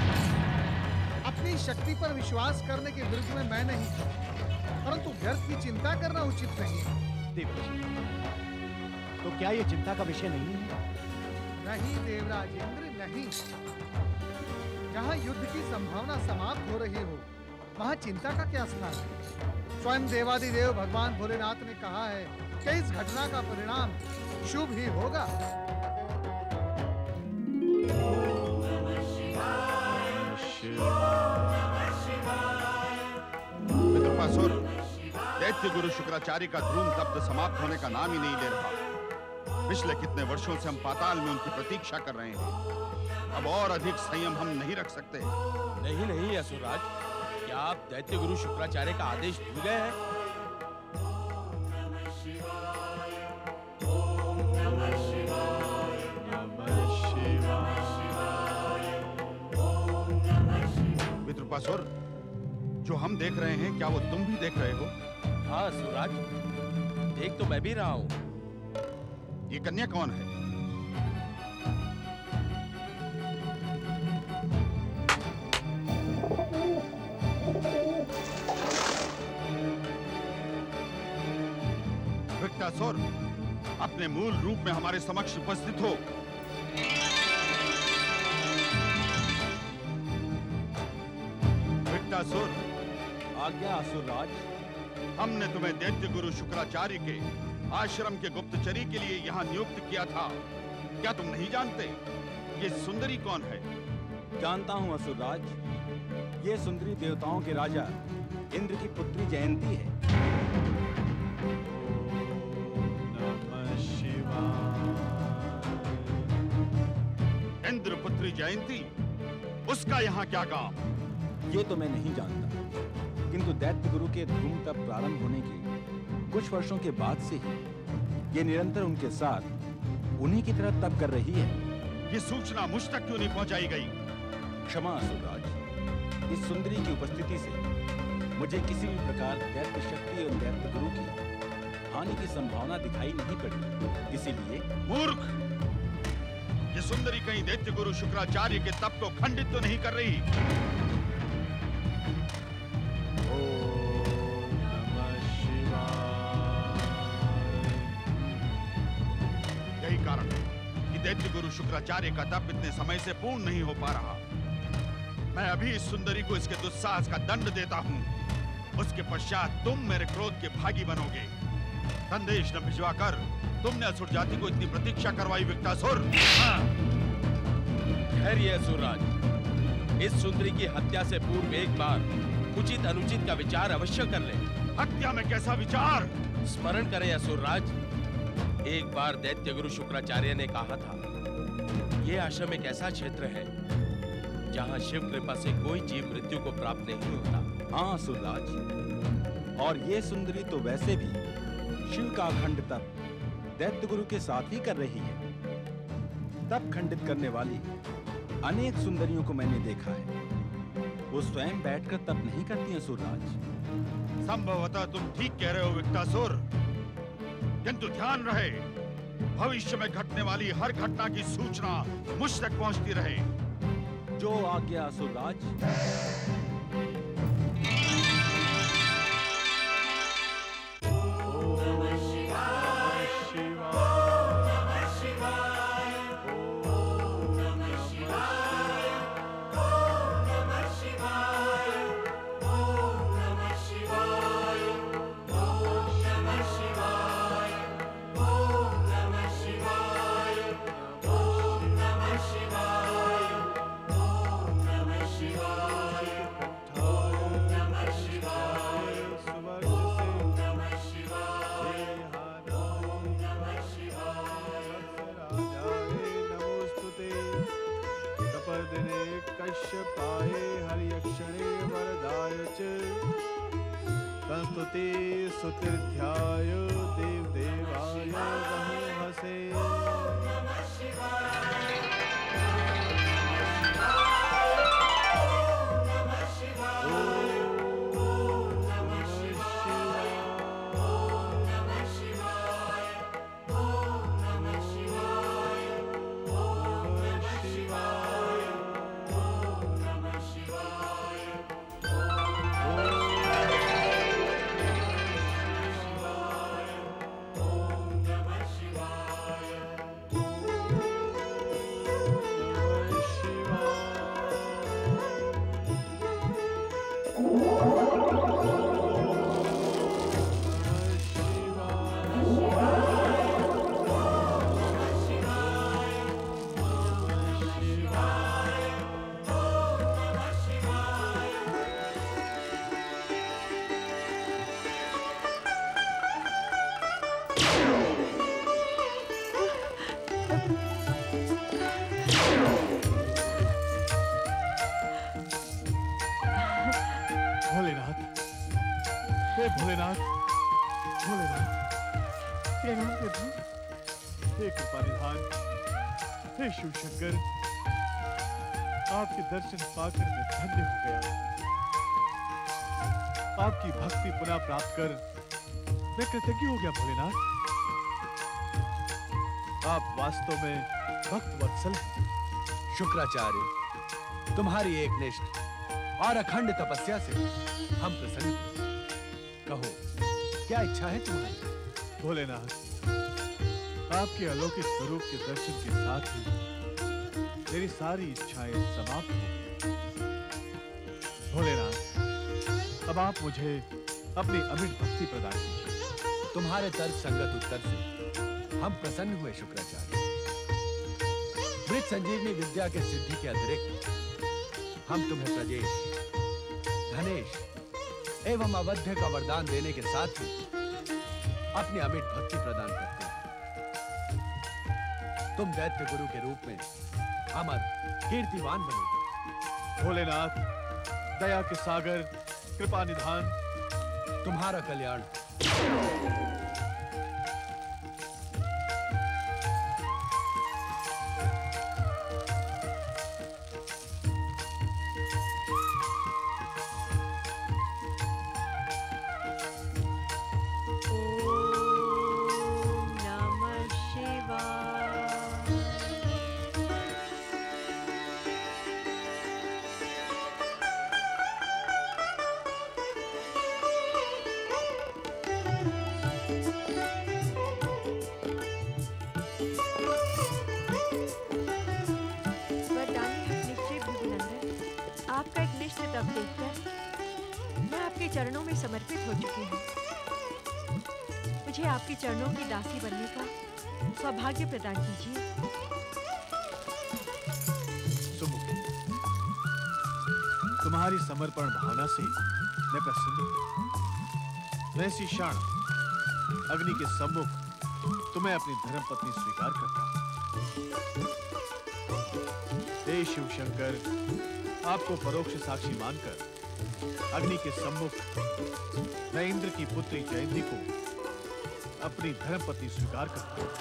अपनी शक्ति पर विश्वास करने के विरुद्ध में मैं नहीं, परंतु व्यर्थ की चिंता करना उचित नहीं है। तो क्या ये चिंता का विषय नहीं है? नहीं देवराज इंद्र, नहीं। जहाँ युद्ध की संभावना समाप्त हो रही हो वहाँ चिंता का क्या स्थान है? स्वयं देवादिदेव भगवान भोलेनाथ ने कहा है कि इस घटना का परिणाम शुभ ही होगा। ओम नमः शिवाय। विकटासुर, दैत्य गुरु शुक्राचार्य का ध्रुम तप्त समाप्त होने का नाम ही नहीं ले रहा। पिछले कितने वर्षों से हम पाताल में उनकी प्रतीक्षा कर रहे हैं, अब और अधिक संयम हम नहीं रख सकते। नहीं नहीं असुरराज, क्या आप दैत्य गुरु शुक्राचार्य का आदेश भूल गए हैं? विद्रुपासुर, जो हम देख रहे हैं क्या वो तुम भी देख रहे हो? हाँ असुरराज, देख तो मैं भी रहा हूँ। ये कन्या कौन है? विकटासुर, अपने मूल रूप में हमारे समक्ष उपस्थित हो। विकटासुर। आज्ञा असुरराज। हमने तुम्हें दैत्य गुरु शुक्राचार्य के आश्रम के गुप्तचरी के लिए यहाँ नियुक्त किया था, क्या तुम नहीं जानते? ये सुंदरी कौन है? जानता हूँ असुरराज, ये सुंदरी देवताओं के राजा इंद्र की पुत्री जयंती है। नमः शिवाय। इंद्र पुत्री जयंती, उसका यहाँ क्या काम? ये तो मैं नहीं जानता, किंतु दैत्य गुरु के धूम तप प्रारंभ होने के कुछ वर्षों के बाद से ही ये निरंतर उनके साथ उन्हीं की तरह तप कर रही है। ये सूचना मुझ तक क्यों नहीं पहुंचाई गई? क्षमा असुरराज, इस सुंदरी की उपस्थिति से मुझे किसी भी प्रकार दैत्य शक्ति और दैत्य गुरु की हानि की संभावना दिखाई नहीं पड़ी, इसीलिए। मूर्ख, ये सुंदरी कहीं दैत्य गुरु शुक्राचार्य के तप को खंडित तो नहीं कर रही? दैत्य गुरु शुक्राचार्य का तप इतने समय से पूर्ण नहीं हो पा रहा। मैं अभी इस सुंदरी को इसके दुस्साहस का दंड देता हूँ, उसके पश्चात तुम मेरे क्रोध के भागी बनोगे। संदेश न भिजवाकर तुमने असुर जाति को इतनी प्रतीक्षा करवाई विकटासुर। हाँ। खैर ये असुरराज, इस सुंदरी की हत्या से पूर्व एक बार उचित अनुचित का विचार अवश्य कर ले। हत्या में कैसा विचार? स्मरण करे असुरराज, एक बार दैत्य गुरु शुक्राचार्य ने कहा था, यह आश्रम एक ऐसा क्षेत्र है जहाँ शिव कृपा से कोई जीव मृत्यु को प्राप्त नहीं होता। हाँ असुरराज, और ये सुंदरी तो वैसे भी शिव का अखंड तप दैत्य गुरु के साथ ही कर रही है। तप खंडित करने वाली अनेक सुंदरियों को मैंने देखा है, वो स्वयं बैठकर तप नहीं करती। असुरराज, संभवतः तुम ठीक कह रहे हो विकटासुर, किंतु ध्यान रहे भविष्य में घटने वाली हर घटना की सूचना मुझ तक पहुंचती रहे। जो आज्ञा असुरराज। ओम नमः शिवाय ओम नमः शिवाय ओम नमः शिवाय ओम नमः शिवाय ओम नमः शिवाय ओम नमः शिवाय ओम नमः शिवाय ओम नमः शिवाय पाए हरियक्षणे वरदाय संस्तुति सुतीर्थ्याय देवदेवाय हसे। ओम नमः शिवाय ओम नमः शिवाय ओम नमः शिवाय ओम नमः शिवाय ओम नमः शिवाय ओम नमः शिवाय शिव शंकर, आपके दर्शन पाकर मैं धन्य हो गया। आपकी भक्ति पुनः प्राप्त कर मैं कृतज्ञ हो गया भोलेनाथ। आप वास्तव में भक्त वत्सल हैं। शुक्राचार्य, तुम्हारी एकनिष्ठ और अखंड तपस्या से हम प्रसन्न हैं। कहो, क्या इच्छा है तुम्हारी? भोलेनाथ, आपके अलौकिक स्वरूप के दर्शन के साथ ही मेरी सारी इच्छाएं समाप्त हो गई। भोलेनाथ, अब आप मुझे अपनी अमिट भक्ति प्रदान कीजिए। तुम्हारे तर्क संगत उत्तर से हम प्रसन्न हुए शुक्राचार्य। मृत संजीवनी विद्या के सिद्धि के अतिरिक्त हम तुम्हें प्रजेश, धनेश एवं अवध्य का वरदान देने के साथ ही अपनी अमिट भक्ति प्रदान करते। तुम दैत्य गुरु के रूप में अमर कीर्तिवान बनोगे। भोलेनाथ, दया के सागर, कृपा निधान, तुम्हारा कल्याण। चरणों की दासी बनने का सौभाग्य प्रदान कीजिए। तुम्हारी समर्पण भावना से मैं प्रसन्न हूं। मैं शीशान अग्नि के सम्मुख तुम्हें अपनी धर्मपत्नी स्वीकार करता हूं। हे शिव शंकर, आपको परोक्ष साक्षी मानकर अग्नि के सम्मुख मैं इंद्र की पुत्री जयंती को अपनी धर्मपति स्वीकार करते हैं।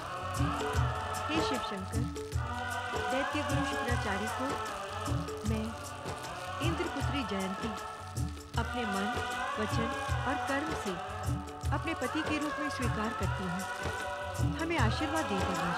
हे शिव शंकर, दैत्य गुरु शुक्राचार्य को मैं इंद्रपुत्री जयंती अपने मन, वचन और कर्म से अपने पति के रूप में स्वीकार करती हूँ। हमें आशीर्वाद देते हैं।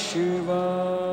शिवाय।